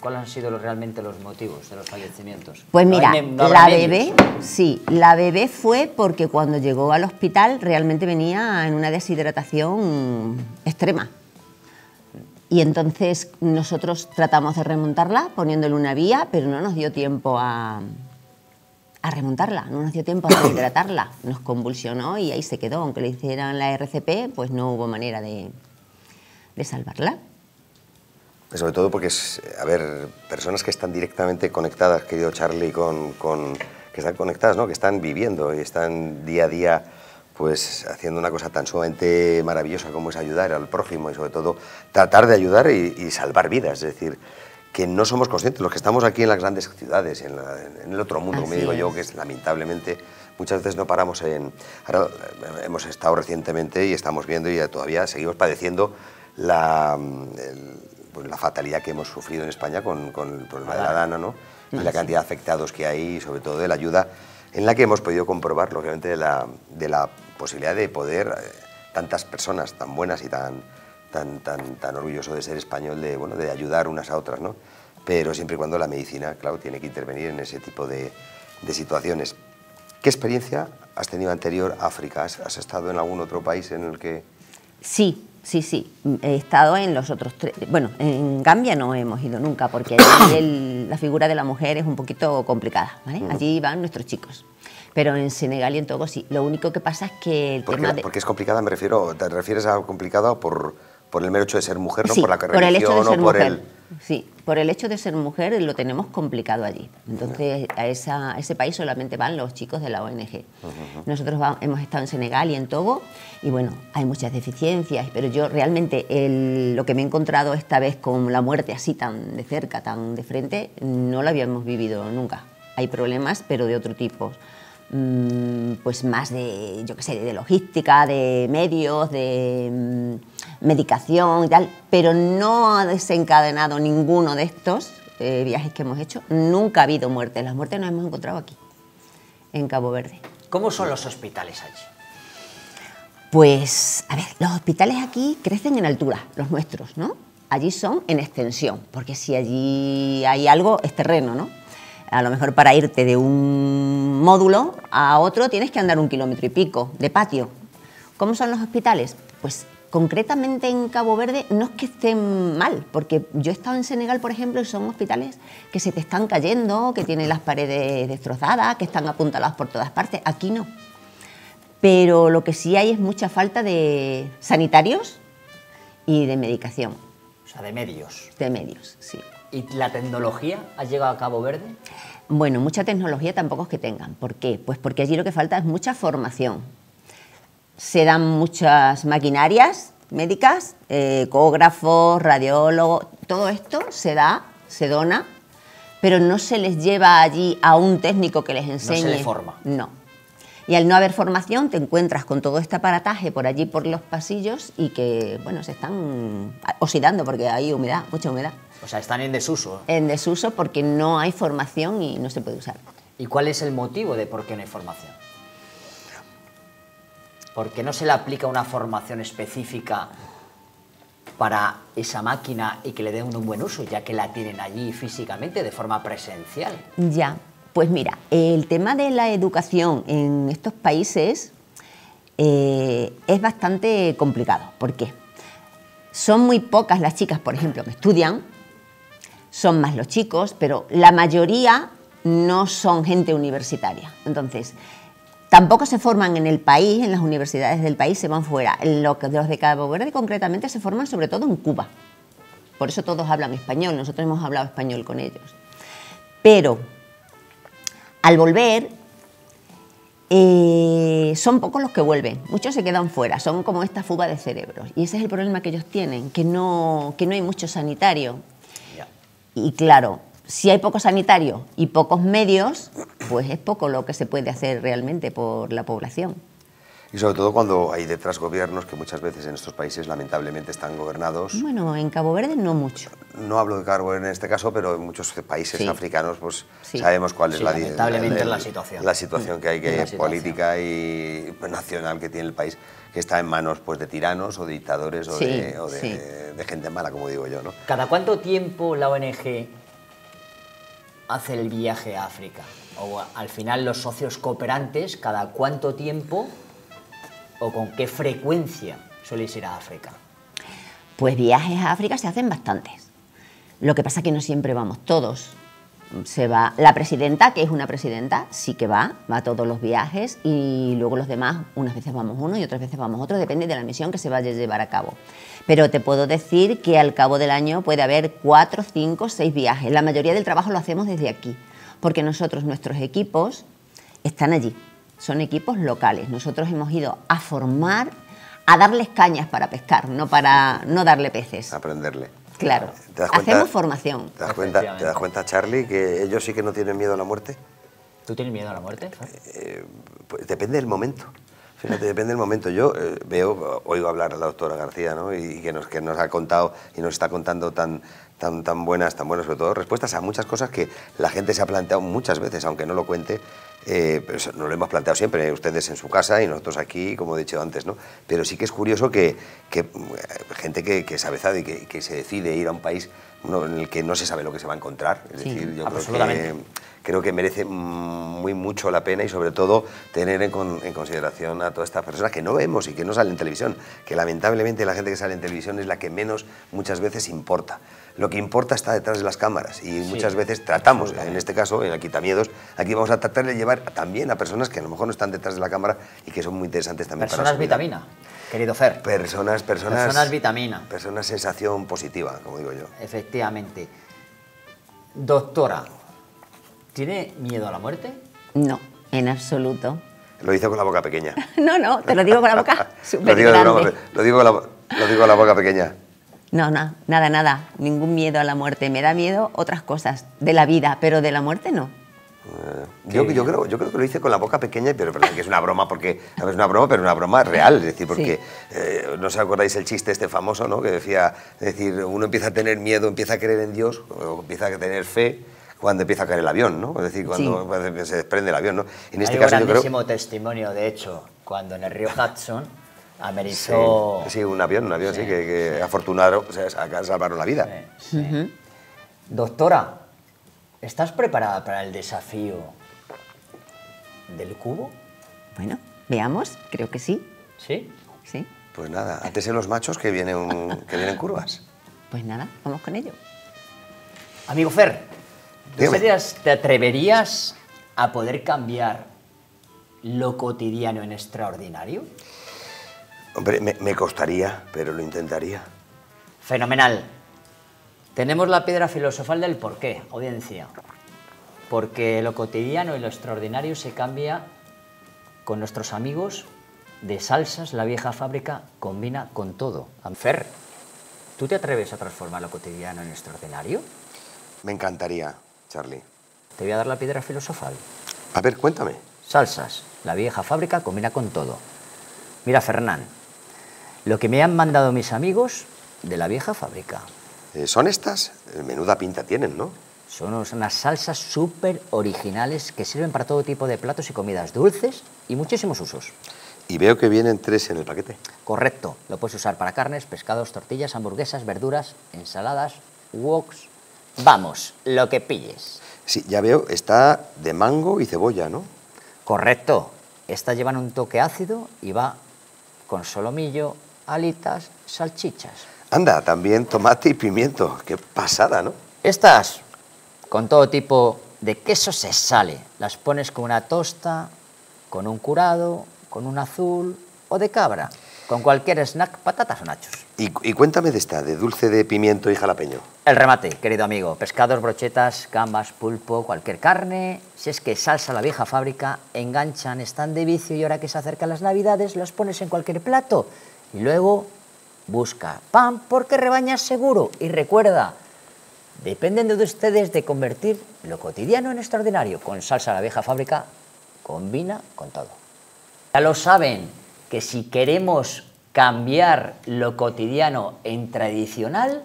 ¿Cuáles han sido realmente los motivos de los fallecimientos? Pues mira, no la bebé, sí, la bebé fue porque cuando llegó al hospital realmente venía en una deshidratación extrema. Y entonces nosotros tratamos de remontarla poniéndole una vía, pero no nos dio tiempo a, a remontarla, no nos dio tiempo a rehidratarla. Nos convulsionó y ahí se quedó. Aunque le hicieran la R C P, pues no hubo manera de, de salvarla. Sobre todo porque, es, a ver, personas que están directamente conectadas, querido Charlie, con, con, que están conectadas, ¿no? Que están viviendo y están día a día, pues haciendo una cosa tan sumamente maravillosa como es ayudar al prójimo y sobre todo tratar de ayudar y, y salvar vidas. Es decir, que no somos conscientes, los que estamos aquí en las grandes ciudades, en, la, en el otro mundo, como digo yo, que es lamentablemente... Muchas veces no paramos en... Ahora hemos estado recientemente y estamos viendo y todavía seguimos padeciendo la... El, Pues la fatalidad que hemos sufrido en España con, con el problema de la dana, ¿no? Y la cantidad de afectados que hay, y sobre todo de la ayuda en la que hemos podido comprobar, lógicamente, de la, de la posibilidad de poder, eh, tantas personas tan buenas y tan, tan, tan, tan orgulloso de ser español, de, bueno, de ayudar unas a otras, ¿no? Pero siempre y cuando la medicina, claro, tiene que intervenir en ese tipo de, de situaciones. ¿Qué experiencia has tenido anterior a África? ¿Has, has estado en algún otro país en el que...? Sí. Sí, sí, he estado en los otros tres. Bueno, en Gambia no hemos ido nunca porque allí el, la figura de la mujer es un poquito complicada, ¿vale? Allí van nuestros chicos. Pero en Senegal y en Togo sí. Lo único que pasa es que el ¿Por tema qué, de... Porque es complicada, me refiero... ¿Te refieres a complicado por, por el mero hecho de ser mujer, no? Sí, por la religión, por el hecho de ser mujer. El... Sí, por el hecho de ser mujer lo tenemos complicado allí. Entonces, a, esa, a ese país solamente van los chicos de la O N G. Uh-huh. Nosotros va, hemos estado en Senegal y en Togo, y bueno, hay muchas deficiencias, pero yo realmente el, lo que me he encontrado esta vez con la muerte así tan de cerca, tan de frente, no lo habíamos vivido nunca. Hay problemas, pero de otro tipo. Mm, pues más de, yo qué sé, de logística, de medios, de... Mm, medicación y tal, pero no ha desencadenado ninguno de estos eh, viajes que hemos hecho. Nunca ha habido muertes. Las muertes nos hemos encontrado aquí, en Cabo Verde. ¿Cómo son los hospitales allí? Pues, a ver, los hospitales aquí crecen en altura, los nuestros, ¿no? Allí son en extensión, porque si allí hay algo, es terreno, ¿no? A lo mejor para irte de un módulo a otro tienes que andar un kilómetro y pico de patio. ¿Cómo son los hospitales? Pues... Concretamente en Cabo Verde no es que estén mal, porque yo he estado en Senegal, por ejemplo, y son hospitales que se te están cayendo, que tienen las paredes destrozadas, que están apuntalados por todas partes. Aquí no. Pero lo que sí hay es mucha falta de sanitarios y de medicación. O sea, de medios. De medios, sí. ¿Y la tecnología ha llegado a Cabo Verde? Bueno, mucha tecnología tampoco es que tengan. ¿Por qué? Pues porque allí lo que falta es mucha formación. Se dan muchas maquinarias médicas, eh, ecógrafos, radiólogos, todo esto se da, se dona, pero no se les lleva allí a un técnico que les enseñe. No se les forma. No. Y al no haber formación te encuentras con todo este aparataje por allí, por los pasillos, y que, bueno, se están oxidando porque hay humedad, mucha humedad. O sea, están en desuso. En desuso porque no hay formación y no se puede usar. ¿Y cuál es el motivo de por qué no hay formación? Porque no se le aplica una formación específica para esa máquina y que le den un buen uso, ya que la tienen allí físicamente, de forma presencial. Ya, pues mira, el tema de la educación en estos países eh, es bastante complicado. ¿Por qué? Son muy pocas las chicas, por ejemplo, que estudian, son más los chicos, pero la mayoría no son gente universitaria. Entonces... Tampoco se forman en el país, en las universidades del país, se van fuera. Los de Cabo Verde concretamente se forman sobre todo en Cuba. Por eso todos hablan español, nosotros hemos hablado español con ellos. Pero al volver, eh, son pocos los que vuelven, muchos se quedan fuera, son como esta fuga de cerebros. Y ese es el problema que ellos tienen, que no, que no hay mucho sanitario. Y claro... Si hay pocos sanitarios y pocos medios, pues es poco lo que se puede hacer realmente por la población. Y sobre todo cuando hay detrás gobiernos que muchas veces en estos países lamentablemente están gobernados... Bueno, en Cabo Verde no mucho. No hablo de Cabo Verde en este caso, pero en muchos países sí. africanos pues sí. sabemos cuál sí, es la, lamentablemente la, la, la situación. La situación que hay, que es política y nacional que tiene el país, que está en manos pues de tiranos o de dictadores o, sí, de, o de, sí. de, de gente mala, como digo yo, ¿no? ¿Cada cuánto tiempo la O N G hace el viaje a África? O al final los socios cooperantes, ¿cada cuánto tiempo o con qué frecuencia soléis ir a África? Pues viajes a África se hacen bastantes. Lo que pasa es que no siempre vamos todos. Se va la presidenta, que es una presidenta, sí que va, va a todos los viajes, y luego los demás, unas veces vamos uno y otras veces vamos otro, depende de la misión que se vaya a llevar a cabo. Pero te puedo decir que al cabo del año puede haber cuatro, cinco, seis viajes. La mayoría del trabajo lo hacemos desde aquí, porque nosotros, nuestros equipos están allí, son equipos locales. Nosotros hemos ido a formar, a darles cañas para pescar, no para no darle peces. Aprenderle. Claro, ¿Te das cuenta, hacemos formación. ¿Te das cuenta, ¿Te das cuenta, Charlie, que ellos sí que no tienen miedo a la muerte? ¿Tú tienes miedo a la muerte? Eh, pues depende del momento. Fíjate, depende del momento. Yo eh, veo, oigo hablar a la doctora García, ¿no? Y, y que, nos, que nos ha contado y nos está contando tan, tan, tan buenas, tan buenas, sobre todo, respuestas a muchas cosas que la gente se ha planteado muchas veces, aunque no lo cuente. Eh, pero nos lo hemos planteado siempre, ¿eh? Ustedes en su casa y nosotros aquí, como he dicho antes, ¿no? Pero sí que es curioso que, que gente que, que es avezada y que, que se decide ir a un país no, en el que no se sabe lo que se va a encontrar. Es sí, decir, yo creo que, creo que merece muy mucho la pena, y sobre todo tener en, con, en consideración a todas estas personas que no vemos y que no salen en televisión, que lamentablemente la gente que sale en televisión es la que menos muchas veces importa. Lo que importa está detrás de las cámaras, y muchas sí, veces tratamos, en este caso, en El Quitamiedos, aquí vamos a tratar de llevar también a personas que a lo mejor no están detrás de la cámara y que son muy interesantes también. Personas para vitamina, querido Fer. Personas, personas... Personas vitamina. Personas sensación positiva, como digo yo. Efectivamente. Doctora, ¿tiene miedo a la muerte? No, en absoluto. Lo hizo con la boca pequeña. No, no, te lo digo con la boca súper grande. Lo digo con la, lo digo con la boca pequeña. No, no, nada, nada, ningún miedo a la muerte. Me da miedo otras cosas de la vida, pero de la muerte no. Eh, yo, yo, creo, yo creo que lo hice con la boca pequeña, pero perdón, que es una broma, porque es una broma, pero una broma real. Es decir, porque sí. eh, no os acordáis el chiste este famoso, ¿no? Que decía, es decir, uno empieza a tener miedo, empieza a creer en Dios, o empieza a tener fe cuando empieza a caer el avión, ¿no? Es decir, cuando sí. se desprende el avión, ¿no? En este Hay caso, un grandísimo yo creo... testimonio, de hecho, cuando en el río Hudson... Amerizó... Sí, sí, un avión, un avión, sí, sí que, que sí. afortunado, o sea, salvaron la vida. Sí, sí. Uh-huh. Doctora, ¿estás preparada para el desafío del cubo? Bueno, veamos, creo que sí. ¿Sí? Sí. Pues nada, antes de los machos que vienen, un, que vienen curvas. Pues nada, vamos con ello. Amigo Fer, ¿tú serías, ¿te atreverías a poder cambiar lo cotidiano en extraordinario? Hombre, me, me costaría, pero lo intentaría. Fenomenal. Tenemos la piedra filosofal del porqué, audiencia. Porque lo cotidiano y lo extraordinario se cambia con nuestros amigos de Salsas, la vieja fábrica, combina con todo. Fer, ¿tú te atreves a transformar lo cotidiano en extraordinario? Me encantaría, Charlie. Te voy a dar la piedra filosofal. A ver, cuéntame. Salsas, la vieja fábrica, combina con todo. Mira, Fernán, lo que me han mandado mis amigos de la vieja fábrica. Eh, ¿Son estas? Menuda pinta tienen, ¿no? Son unas salsas súper originales que sirven para todo tipo de platos y comidas dulces y muchísimos usos. Y veo que vienen tres en el paquete. Correcto. Lo puedes usar para carnes, pescados, tortillas, hamburguesas, verduras, ensaladas, woks... Vamos, lo que pilles. Sí, ya veo, está de mango y cebolla, ¿no? Correcto. Estas llevan un toque ácido y va... con solomillo, alitas, salchichas. Anda, también tomate y pimiento. Qué pasada, ¿no? Estas, con todo tipo de queso se sale. Las pones con una tosta, con un curado, con un azul o de cabra. Con cualquier snack, patatas o nachos. Y, y cuéntame de esta, de dulce de pimiento y jalapeño. El remate, querido amigo. Pescados, brochetas, gambas, pulpo, cualquier carne. Si es que Salsa la vieja fábrica, enganchan, están de vicio, y ahora que se acercan las navidades los pones en cualquier plato y luego busca pan porque rebañas seguro. Y recuerda, dependen de ustedes de convertir lo cotidiano en extraordinario. Con Salsa la vieja fábrica combina con todo. Ya lo saben, que si queremos cambiar lo cotidiano en tradicional,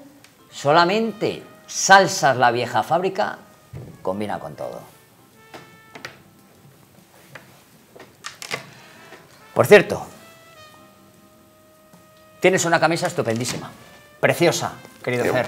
solamente salsas la vieja fábrica combina con todo. Por cierto, tienes una camisa estupendísima, preciosa, querido Ger.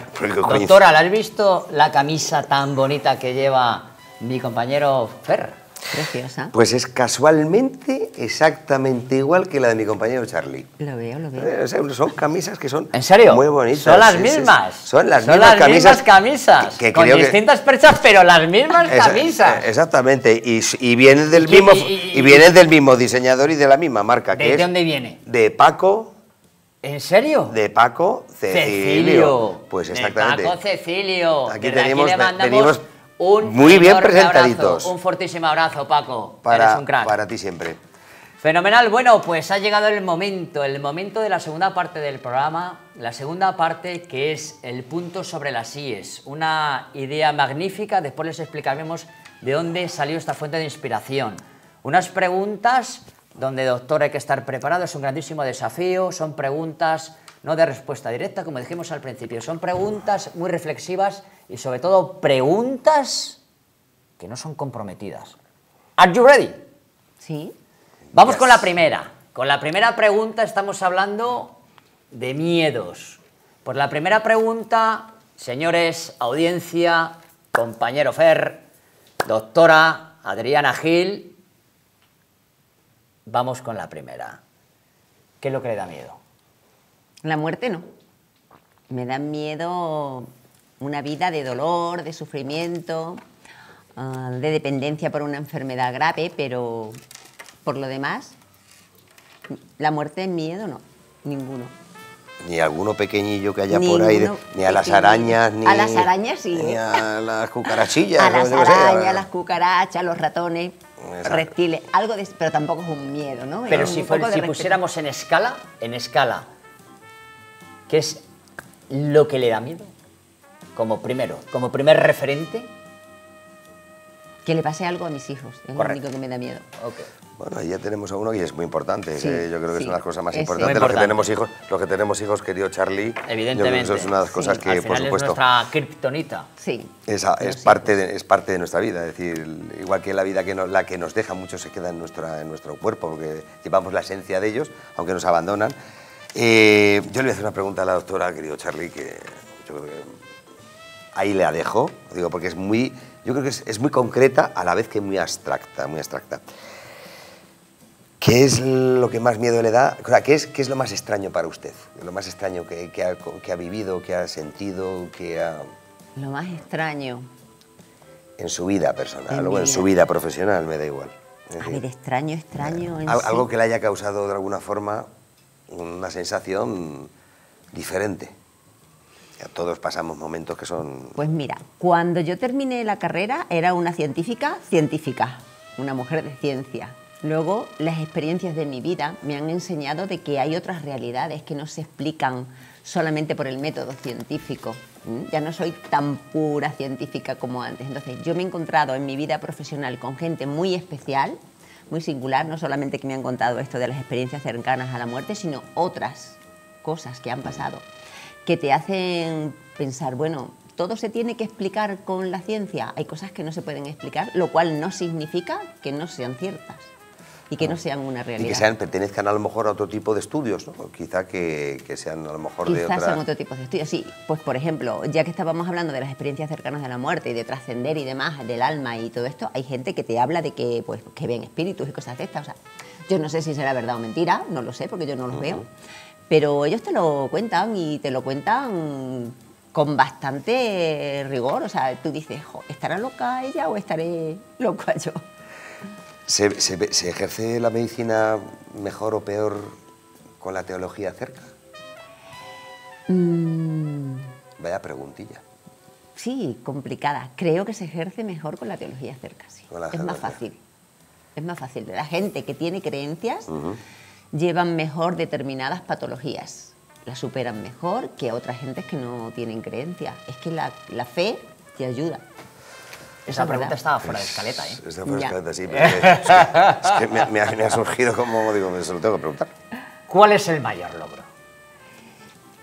Doctora, ¿la has visto la camisa tan bonita que lleva mi compañero Fer? Preciosa. Pues es casualmente exactamente igual que la de mi compañero Charlie. Lo veo, lo veo. O sea, son camisas que son, ¿en serio?, muy bonitas. Son las mismas. Sí, sí. Son las, son mismas, las camisas mismas camisas. Que, que con distintas que... perchas, pero las mismas esa, camisas. Exactamente. Y, y vienen del y, mismo y, y, y, y vienen del mismo diseñador y de la misma marca. Que ¿de es dónde viene? De Paco. ¿En serio? De Paco Cecilio. Cecilio. Pues exactamente. De Paco Cecilio. Aquí tenemos. Un muy bien presentaditos. Abrazo, un fortísimo abrazo, Paco. Para, eres un crack. Para ti siempre. Fenomenal. Bueno, pues ha llegado el momento, el momento de la segunda parte del programa, la segunda parte que es el punto sobre las íes. Una idea magnífica, después les explicaremos de dónde salió esta fuente de inspiración. Unas preguntas donde, doctor, hay que estar preparado, es un grandísimo desafío, son preguntas no de respuesta directa, como dijimos al principio, son preguntas muy reflexivas y sobre todo preguntas que no son comprometidas. ¿Are you ready? Sí. Vamos yes. con la primera. Con la primera pregunta estamos hablando de miedos. Pues la primera pregunta, señores, audiencia, compañero Fer, doctora Adriana Gil, vamos con la primera. ¿Qué es lo que le da miedo? La muerte no. Me da miedo una vida de dolor, de sufrimiento, de dependencia por una enfermedad grave, pero por lo demás, la muerte es miedo, no, ninguno. Ni alguno pequeñillo que haya ninguno por ahí, de, ni a las arañas, ni a las arañas, sí. Ni a las cucarachillas. A las arañas, a las cucarachas, los ratones, exacto, reptiles, algo de, pero tampoco es un miedo, ¿no? Pero si, fue, si pusiéramos en escala, en escala, ¿qué es lo que le da miedo? Como primero, como primer referente. Que le pase algo a mis hijos, es correcto, lo único que me da miedo. Okay. Bueno, ahí ya tenemos a uno y es muy importante, sí, ¿eh? Yo creo que sí, es una de las cosas más es importantes. Los importante. que tenemos hijos, los que tenemos hijos, querido Charlie, evidentemente, yo creo que eso es una de las cosas sí. que, al por final supuesto... es nuestra kriptonita. Sí. Esa, es, parte de, es parte de nuestra vida, es decir, igual que la vida que nos, la que nos deja, mucho se queda en, nuestra, en nuestro cuerpo, porque llevamos la esencia de ellos, aunque nos abandonan. Eh, yo le voy a hacer una pregunta a la doctora, querido Charlie, que yo creo que... ahí la dejo, digo, porque es muy, yo creo que es, es muy concreta a la vez que muy abstracta, muy abstracta. ¿Qué es lo que más miedo le da? O sea, ¿qué es, qué es lo más extraño para usted? Lo más extraño que, que, ha, que ha vivido, que ha sentido, que ha... Lo más extraño... En su vida personal o en su vida profesional, me da igual. A ver, extraño, extraño... En algo sí. que le haya causado de alguna forma una sensación diferente. Todos pasamos momentos que son... Pues mira, cuando yo terminé la carrera era una científica científica, una mujer de ciencia. Luego las experiencias de mi vida me han enseñado de que hay otras realidades que no se explican solamente por el método científico. Ya no soy tan pura científica como antes. Entonces yo me he encontrado en mi vida profesional con gente muy especial, muy singular, no solamente que me han contado esto de las experiencias cercanas a la muerte, sino otras cosas que han pasado, que te hacen pensar, bueno, todo se tiene que explicar con la ciencia, hay cosas que no se pueden explicar, lo cual no significa que no sean ciertas y que no, no sean una realidad. Y que sean, pertenezcan a lo mejor a otro tipo de estudios, ¿no? O quizá que, que sean a lo mejor quizá de otra... Quizás sean otro tipo de estudios, sí. Pues por ejemplo, ya que estábamos hablando de las experiencias cercanas de la muerte y de trascender y demás, del alma y todo esto, hay gente que te habla de que, pues, que ven espíritus y cosas de estas, o sea, yo no sé si será verdad o mentira, no lo sé porque yo no los uh-huh. veo, pero ellos te lo cuentan y te lo cuentan con bastante rigor. O sea, tú dices, jo, ¿estará loca ella o estaré loca yo? ¿Se, se, ¿Se ejerce la medicina mejor o peor con la teología cerca? Mm. Vaya preguntilla. Sí, complicada. Creo que se ejerce mejor con la teología cerca, sí. Con la es teología. más fácil. Es más fácil. La gente que tiene creencias... Uh-huh. llevan mejor determinadas patologías, las superan mejor que otras gentes que no tienen creencia. Es que la, la fe te ayuda. Esa pregunta verdad. estaba fuera de escaleta, ¿eh? Estaba fuera de escaleta, sí. Pero es que, es que me, me, ha, me ha surgido como, digo, se lo tengo que preguntar. ¿Cuál es el mayor logro?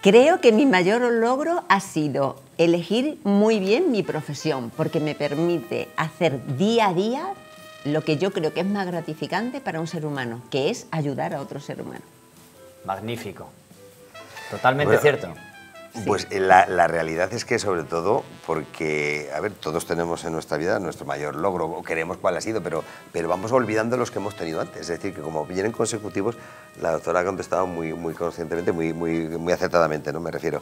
Creo que mi mayor logro ha sido elegir muy bien mi profesión, porque me permite hacer día a día lo que yo creo que es más gratificante para un ser humano, que es ayudar a otro ser humano. Magnífico. Totalmente bueno, cierto. Pues sí. la, la realidad es que, sobre todo, porque, a ver, todos tenemos en nuestra vida nuestro mayor logro, o queremos cuál ha sido, pero, pero vamos olvidando los que hemos tenido antes. Es decir, que como vienen consecutivos, la doctora ha contestado muy, muy conscientemente, muy, muy, muy acertadamente, ¿no? Me refiero.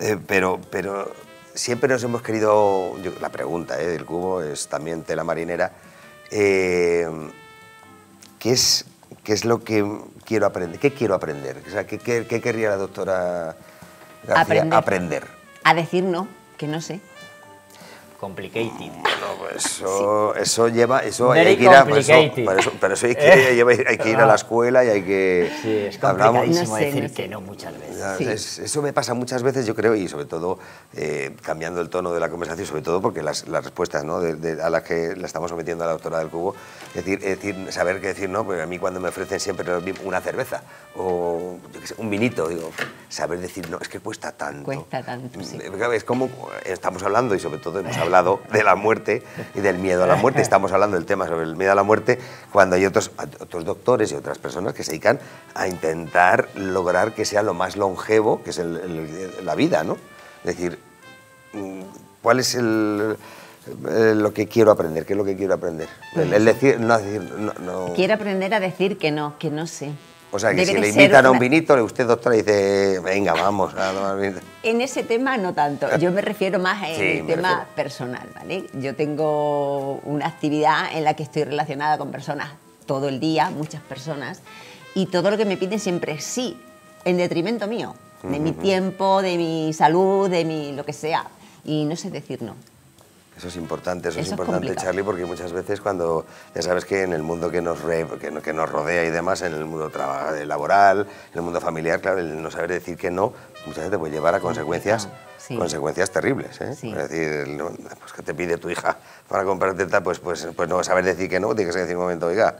Eh, pero, pero siempre nos hemos querido... Yo, la pregunta eh, del cubo es también tela marinera. Eh, ¿Qué es...? ¿Qué es lo que quiero aprender? ¿Qué quiero aprender? O sea, ¿qué, qué, qué querría la doctora García aprender. aprender? A decir no, que no sé. Complicated. No, eso, sí. eso lleva... Eso hay que ir a, eso, eso, pero eso hay que, eh, lleva, hay que ir a la escuela y hay que... Sí, es complicadísimo no sé, decir no sé. que no muchas veces. Ya, sí. es, eso me pasa muchas veces, yo creo, y sobre todo eh, cambiando el tono de la conversación, sobre todo porque las, las respuestas ¿no? de, de, a las que la estamos sometiendo a la doctora del cubo, es decir, es decir, saber qué decir no, porque a mí cuando me ofrecen siempre una cerveza o yo qué sé, un vinito, digo, saber decir no, es que cuesta tanto. Cuesta tanto, sí. Es como estamos hablando y sobre todo hemos hablado de la muerte y del miedo a la muerte. Estamos hablando del tema sobre el miedo a la muerte cuando hay otros, otros doctores y otras personas que se dedican a intentar lograr que sea lo más longevo que es el, el, la vida, ¿no? Es decir, ¿cuál es el, el, lo que quiero aprender? ¿Qué es lo que quiero aprender? El, el decir, no, decir no, no. Quiero aprender a decir que no, que no sé. O sea, que Debe si le invitan a un vinito, usted, doctora, dice, venga, vamos a tomar vinito. En ese tema no tanto, yo me refiero más en sí, el tema refiero. personal, ¿vale? Yo tengo una actividad en la que estoy relacionada con personas todo el día, muchas personas, y todo lo que me piden siempre es sí, en detrimento mío, de uh-huh. mi tiempo, de mi salud, de mi lo que sea, y no sé decir no. Eso es importante, eso, eso es importante, complicado. Charlie, porque muchas veces cuando, ya sabes que en el mundo que nos, re, que, que nos rodea y demás, en el mundo laboral, en el mundo familiar, claro, el no saber decir que no, muchas veces te puede llevar a consecuencias, sí. consecuencias terribles, ¿eh? Sí. Es decir, pues que te pide tu hija para comprarte tal, pues, pues, pues no saber decir que no, tienes que decir un momento, oiga,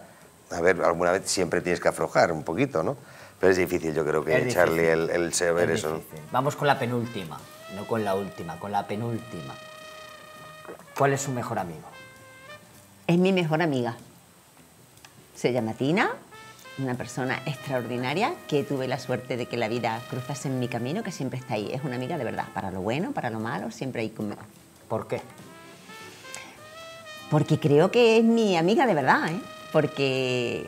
a ver, alguna vez siempre tienes que aflojar un poquito, ¿no? Pero es difícil, yo creo que, es Charlie, el, el saber es eso. Vamos con la penúltima, no con la última, con la penúltima. ¿Cuál es su mejor amigo? Es mi mejor amiga. Se llama Tina, una persona extraordinaria que tuve la suerte de que la vida cruzase en mi camino, que siempre está ahí. Es una amiga de verdad, para lo bueno, para lo malo, siempre ahí conmigo. ¿Por qué? Porque creo que es mi amiga de verdad, ¿eh? Porque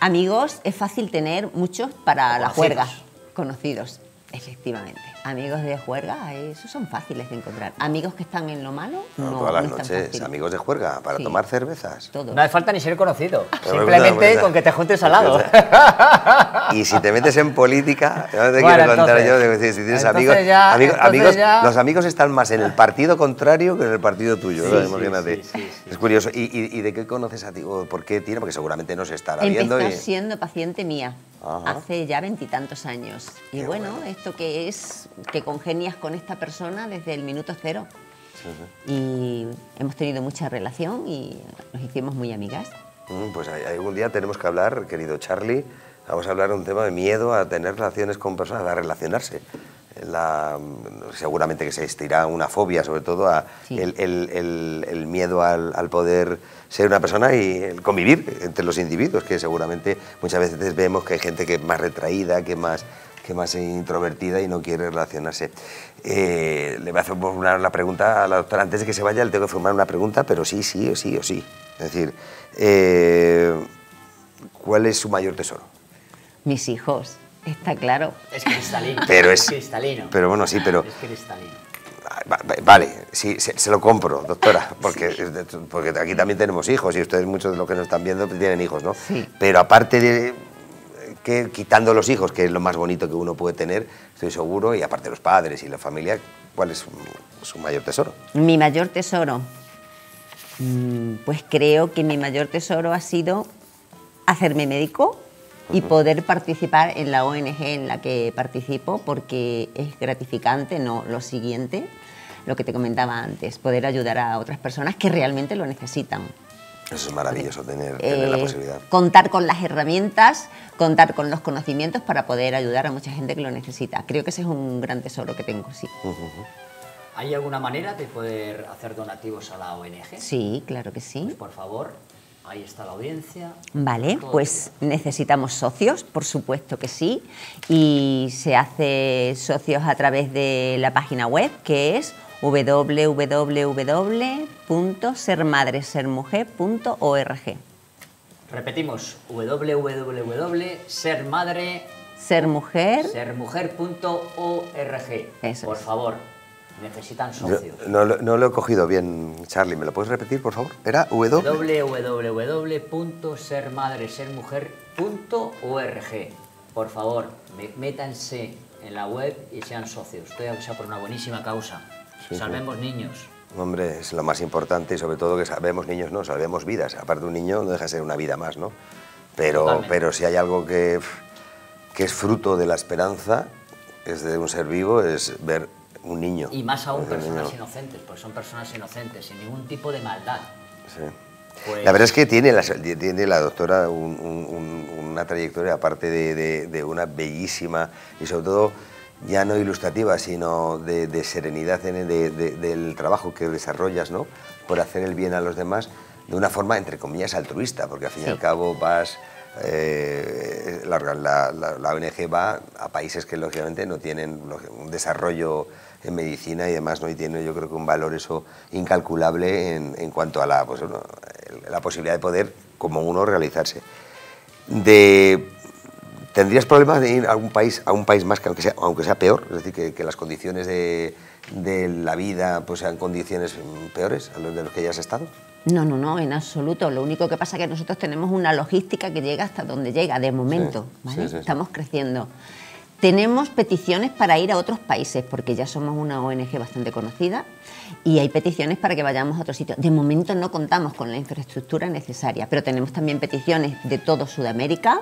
amigos es fácil tener muchos para la juerga. Conocidos, efectivamente. Amigos de juerga, esos son fáciles de encontrar. Amigos que están en lo malo, no, no todas las no noches, amigos de juerga, para sí. tomar cervezas. Todos. No hace falta ni ser conocido, pero simplemente con que te juntes al lado. Y si te metes en política, no te bueno, quiero entonces, contar yo, de decir, si tienes amigos, ya, amigos, amigos ya... los amigos están más en el partido contrario que en el partido tuyo, sí, ¿no? Imagínate. Sí, sí, sí, sí, es curioso. ¿Y, y, ¿Y de qué conoces a ti? ¿O ¿Por qué Tina? Porque seguramente no se estará Empezó viendo. Empezó y... siendo paciente mía, Ajá. hace ya veintitantos años. Y qué bueno, bueno, esto que es... que congenias con esta persona desde el minuto cero. Uh-huh. Y hemos tenido mucha relación y nos hicimos muy amigas. Mm, pues algún día tenemos que hablar, querido Charlie, vamos a hablar de un tema de miedo a tener relaciones con personas, a relacionarse. La, seguramente que se estirá una fobia, sobre todo a sí. el, el, el, el miedo al, al poder ser una persona y el convivir entre los individuos, que seguramente muchas veces vemos que hay gente que es más retraída, que más... que más introvertida y no quiere relacionarse. Eh, le voy a hacer una, una pregunta a la doctora. Antes de que se vaya, le tengo que formar una pregunta, pero sí, sí, o sí, o sí. Es decir, eh, ¿cuál es su mayor tesoro? Mis hijos, está claro. Es cristalino. Pero es, es cristalino. Pero bueno, sí, pero... Es cristalino. Vale, sí, se, se lo compro, doctora, porque, sí. porque aquí también tenemos hijos y ustedes, muchos de los que nos están viendo, tienen hijos, ¿no? Sí. Pero aparte de... que quitando los hijos, que es lo más bonito que uno puede tener, estoy seguro, y aparte los padres y la familia, ¿cuál es su, su mayor tesoro? Mi mayor tesoro, pues creo que mi mayor tesoro ha sido hacerme médico y uh-huh. poder participar en la O N G en la que participo, porque es gratificante, ¿no? Lo siguiente, lo que te comentaba antes, poder ayudar a otras personas que realmente lo necesitan. Eso es maravilloso, tener, eh, tener la posibilidad. Contar con las herramientas, contar con los conocimientos para poder ayudar a mucha gente que lo necesita. Creo que ese es un gran tesoro que tengo, sí. Uh-huh. ¿Hay alguna manera de poder hacer donativos a la O N G? Sí, claro que sí. Pues por favor, ahí está la audiencia. Vale, pues necesitamos socios, por supuesto que sí. Y se hace socios a través de la página web, que es w w w punto ser madre ser mujer punto org. Repetimos, w w w punto ser madre ser mujer ser mujer punto org. Eso por es. favor, necesitan socios. No, no, no lo he cogido bien, Charlie, ¿me lo puedes repetir, por favor? Era w w w punto ser madre ser mujer punto org. Por favor, métanse en la web y sean socios. Estoy acusado por una buenísima causa. Sí, salvemos sí. niños. Hombre, es lo más importante, y sobre todo que salvemos niños, no, salvemos vidas. Aparte, un niño no deja de ser una vida más, ¿no? Pero, pero si hay algo que, que es fruto de la esperanza, es de un ser vivo, es ver un niño. Y más aún personas niño. inocentes, porque son personas inocentes, sin ningún tipo de maldad. Sí. Pues... La verdad es que tiene la, tiene la doctora un, un, un, una trayectoria, aparte de, de, de una bellísima y sobre todo ya no ilustrativa, sino de, de serenidad en el, de, de, del trabajo que desarrollas, ¿no? Por hacer el bien a los demás de una forma, entre comillas, altruista, porque al fin sí. y al cabo vas... Eh, la, la, la, la O N G va a países que lógicamente no tienen un desarrollo en medicina y demás, ¿no? Y tiene, yo creo, que un valor eso incalculable en, en cuanto a la, pues, no, la posibilidad de poder, como uno, realizarse. De, ¿Tendrías problemas de ir a un país, a un país más que aunque sea, aunque sea peor? Es decir, que, que las condiciones de, de la vida pues, sean condiciones peores a los de los que ya has estado. No, no, no, en absoluto. Lo único que pasa es que nosotros tenemos una logística que llega hasta donde llega, de momento. Sí, ¿vale? sí, sí, sí. Estamos creciendo. Tenemos peticiones para ir a otros países, porque ya somos una O N G bastante conocida, y hay peticiones para que vayamos a otros sitios. De momento no contamos con la infraestructura necesaria, pero tenemos también peticiones de todo Sudamérica,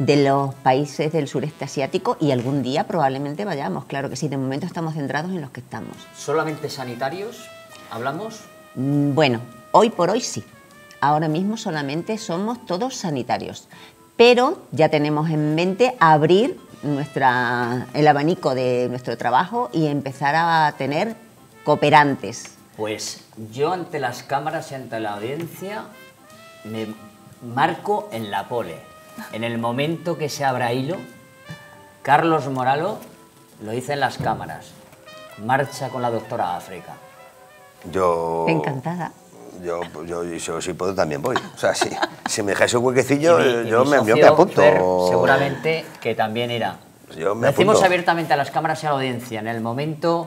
de los países del sureste asiático, y algún día probablemente vayamos, claro que sí. De momento estamos centrados en los que estamos. ¿Solamente sanitarios hablamos? Bueno... Hoy por hoy sí, ahora mismo solamente somos todos sanitarios, pero ya tenemos en mente abrir nuestra, el abanico de nuestro trabajo y empezar a tener cooperantes. Pues yo ante las cámaras y ante la audiencia me marco en la pole. En el momento que se abra hilo, Carlos Moralo lo dice en las cámaras, marcha con la doctora África. Yo... Encantada. Yo, yo, yo si puedo también voy. O sea, si, si me dejáis un huequecillo, y mi, y yo, mi socio, me, yo me apunto. Fer, seguramente que también era. Yo me Decimos apunto. abiertamente a las cámaras y a la audiencia, en el momento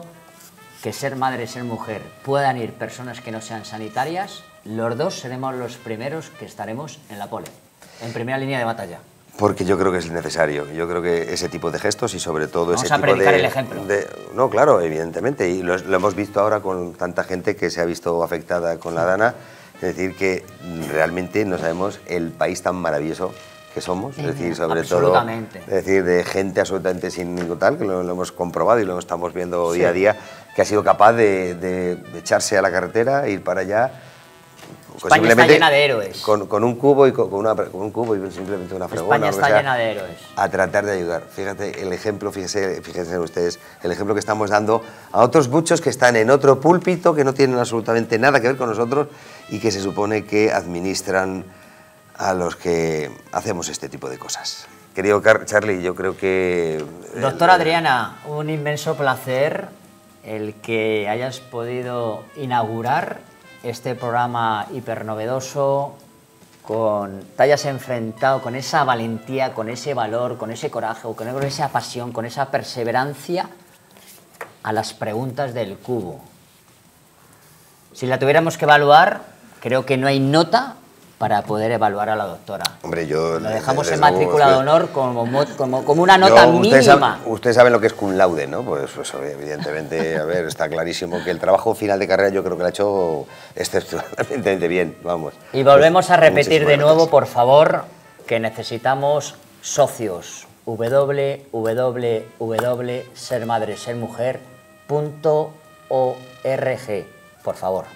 que ser madre, ser mujer, puedan ir personas que no sean sanitarias, los dos seremos los primeros que estaremos en la pole, en primera línea de batalla. Porque yo creo que es necesario. Yo creo que ese tipo de gestos y sobre todo Vamos ese tipo de... Vamos a predicar el ejemplo. De, no, claro, evidentemente. Y lo, lo hemos visto ahora con tanta gente que se ha visto afectada con la Dana. Es decir, que realmente no sabemos el país tan maravilloso que somos. Es decir, sobre todo... Es decir, de gente absolutamente sin ningún tal, que lo, lo hemos comprobado y lo estamos viendo sí. día a día, que ha sido capaz de, de, de echarse a la carretera, ir para allá... España está llena de héroes. Con, con un cubo y con, una, con un cubo y simplemente una fregona. España está o sea, llena de héroes. A tratar de ayudar. Fíjate el ejemplo, fíjense, fíjense ustedes, el ejemplo que estamos dando a otros muchos que están en otro púlpito, que no tienen absolutamente nada que ver con nosotros y que se supone que administran a los que hacemos este tipo de cosas. Querido Charlie, yo creo que... Doctora el, Adriana, un inmenso placer el que hayas podido inaugurar este programa hipernovedoso, con, te hayas enfrentado con esa valentía, con ese valor, con ese coraje, con esa pasión, con esa perseverancia a las preguntas del cubo. Si la tuviéramos que evaluar, creo que no hay nota para poder evaluar a la doctora. Hombre, yo... Lo dejamos en matrícula de honor como, como, como una nota yo, usted mínima. Sabe, usted sabe lo que es cum laude, ¿no? Pues, pues evidentemente, a ver, está clarísimo que el trabajo final de carrera yo creo que lo ha hecho excepcionalmente bien, vamos. Y volvemos pues, a repetir de nuevo, gracias. Por favor, que necesitamos socios. w w w punto ser madre ser mujer punto org, por favor.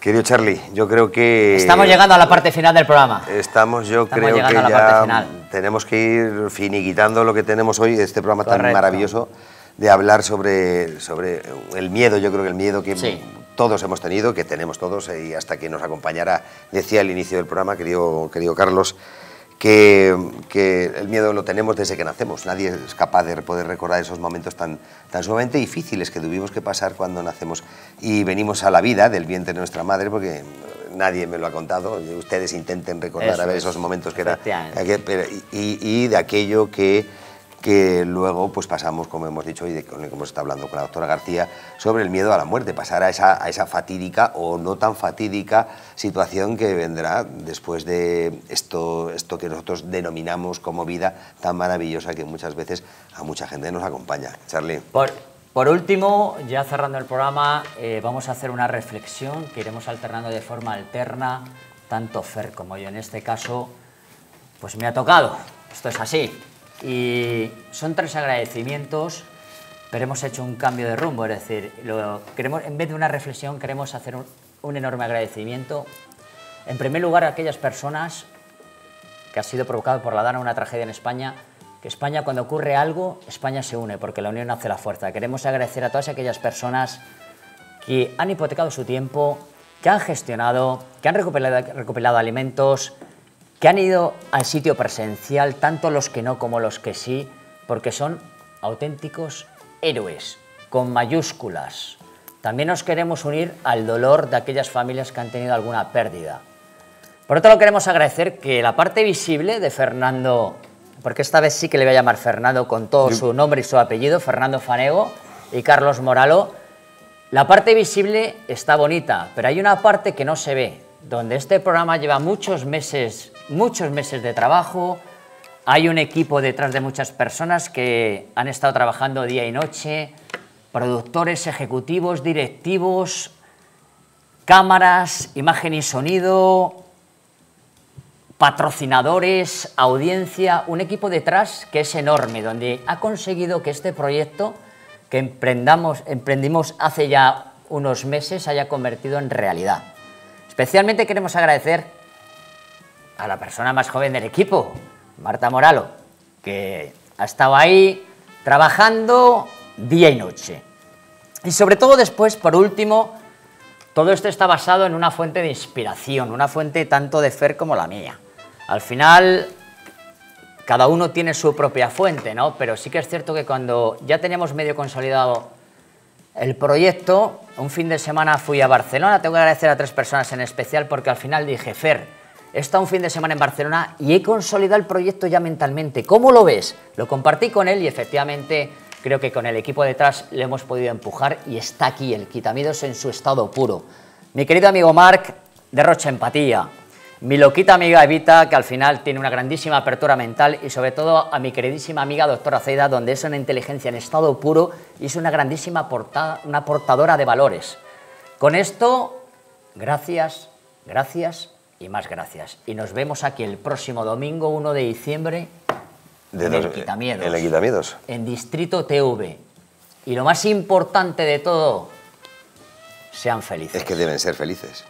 Querido Charlie, yo creo que... Estamos llegando a la parte final del programa. Estamos, yo Estamos creo que a la ya parte final. Tenemos que ir finiquitando lo que tenemos hoy, este programa Correcto. tan maravilloso de hablar sobre, sobre el miedo, yo creo que el miedo que sí. todos hemos tenido, que tenemos todos, y hasta que nos acompañara, decía al inicio del programa, querido, querido Carlos, que, que el miedo lo tenemos desde que nacemos. Nadie es capaz de poder recordar esos momentos tan, tan sumamente difíciles que tuvimos que pasar cuando nacemos y venimos a la vida del vientre de nuestra madre, porque nadie me lo ha contado. Ustedes intenten recordar Eso, a ver esos momentos que era y, y de aquello que, que luego pues pasamos, como hemos dicho, y de, como se está hablando con la doctora García, sobre el miedo a la muerte, pasar a esa, a esa fatídica o no tan fatídica situación que vendrá después de esto, esto que nosotros denominamos como vida tan maravillosa que muchas veces a mucha gente nos acompaña. Charlie. Por, por último, ya cerrando el programa, eh, vamos a hacer una reflexión que iremos alternando de forma alterna, tanto Fer como yo. En este caso, pues me ha tocado, esto es así. Y son tres agradecimientos, pero hemos hecho un cambio de rumbo, es decir, lo queremos, en vez de una reflexión queremos hacer un, un enorme agradecimiento. En primer lugar, a aquellas personas que ha sido provocado por la dana una tragedia en España, que España cuando ocurre algo, España se une, porque la unión hace la fuerza. Queremos agradecer a todas aquellas personas que han hipotecado su tiempo, que han gestionado, que han recopilado, recopilado alimentos, que han ido al sitio presencial, tanto los que no como los que sí, porque son auténticos héroes, con mayúsculas. También nos queremos unir al dolor de aquellas familias que han tenido alguna pérdida. Por otro lado, queremos agradecer que la parte visible de Fernando, porque esta vez sí que le voy a llamar Fernando con todo su nombre y su apellido, Fernando Fanego y Carlos Moralo, la parte visible está bonita, pero hay una parte que no se ve, donde este programa lleva muchos meses, muchos meses de trabajo. Hay un equipo detrás de muchas personas que han estado trabajando día y noche, productores, ejecutivos, directivos, cámaras, imagen y sonido, patrocinadores, audiencia, un equipo detrás que es enorme, donde ha conseguido que este proyecto que emprendamos, emprendimos hace ya unos meses se haya convertido en realidad. Especialmente queremos agradecer a la persona más joven del equipo, Marta Moralo, que ha estado ahí trabajando día y noche. Y sobre todo después, por último, todo esto está basado en una fuente de inspiración, una fuente tanto de Fer como la mía. Al final, cada uno tiene su propia fuente, ¿no? Pero sí que es cierto que cuando ya teníamos medio consolidado el proyecto, un fin de semana fui a Barcelona, tengo que agradecer a tres personas en especial porque al final dije, Fer, he estado un fin de semana en Barcelona y he consolidado el proyecto ya mentalmente, ¿cómo lo ves? Lo compartí con él y efectivamente creo que con el equipo detrás le hemos podido empujar y está aquí el Quitamiedos en su estado puro. Mi querido amigo Mark, derrocha empatía. Mi loquita amiga Evita, que al final tiene una grandísima apertura mental, y sobre todo a mi queridísima amiga doctora Zeida, donde es una inteligencia en estado puro y es una grandísima portada, una portadora de valores. Con esto, gracias, gracias y más gracias. Y nos vemos aquí el próximo domingo uno de diciembre de en, los, el Quitamiedos, en el Quitamiedos, en Distrito T V. Y lo más importante de todo, sean felices. Es que deben ser felices.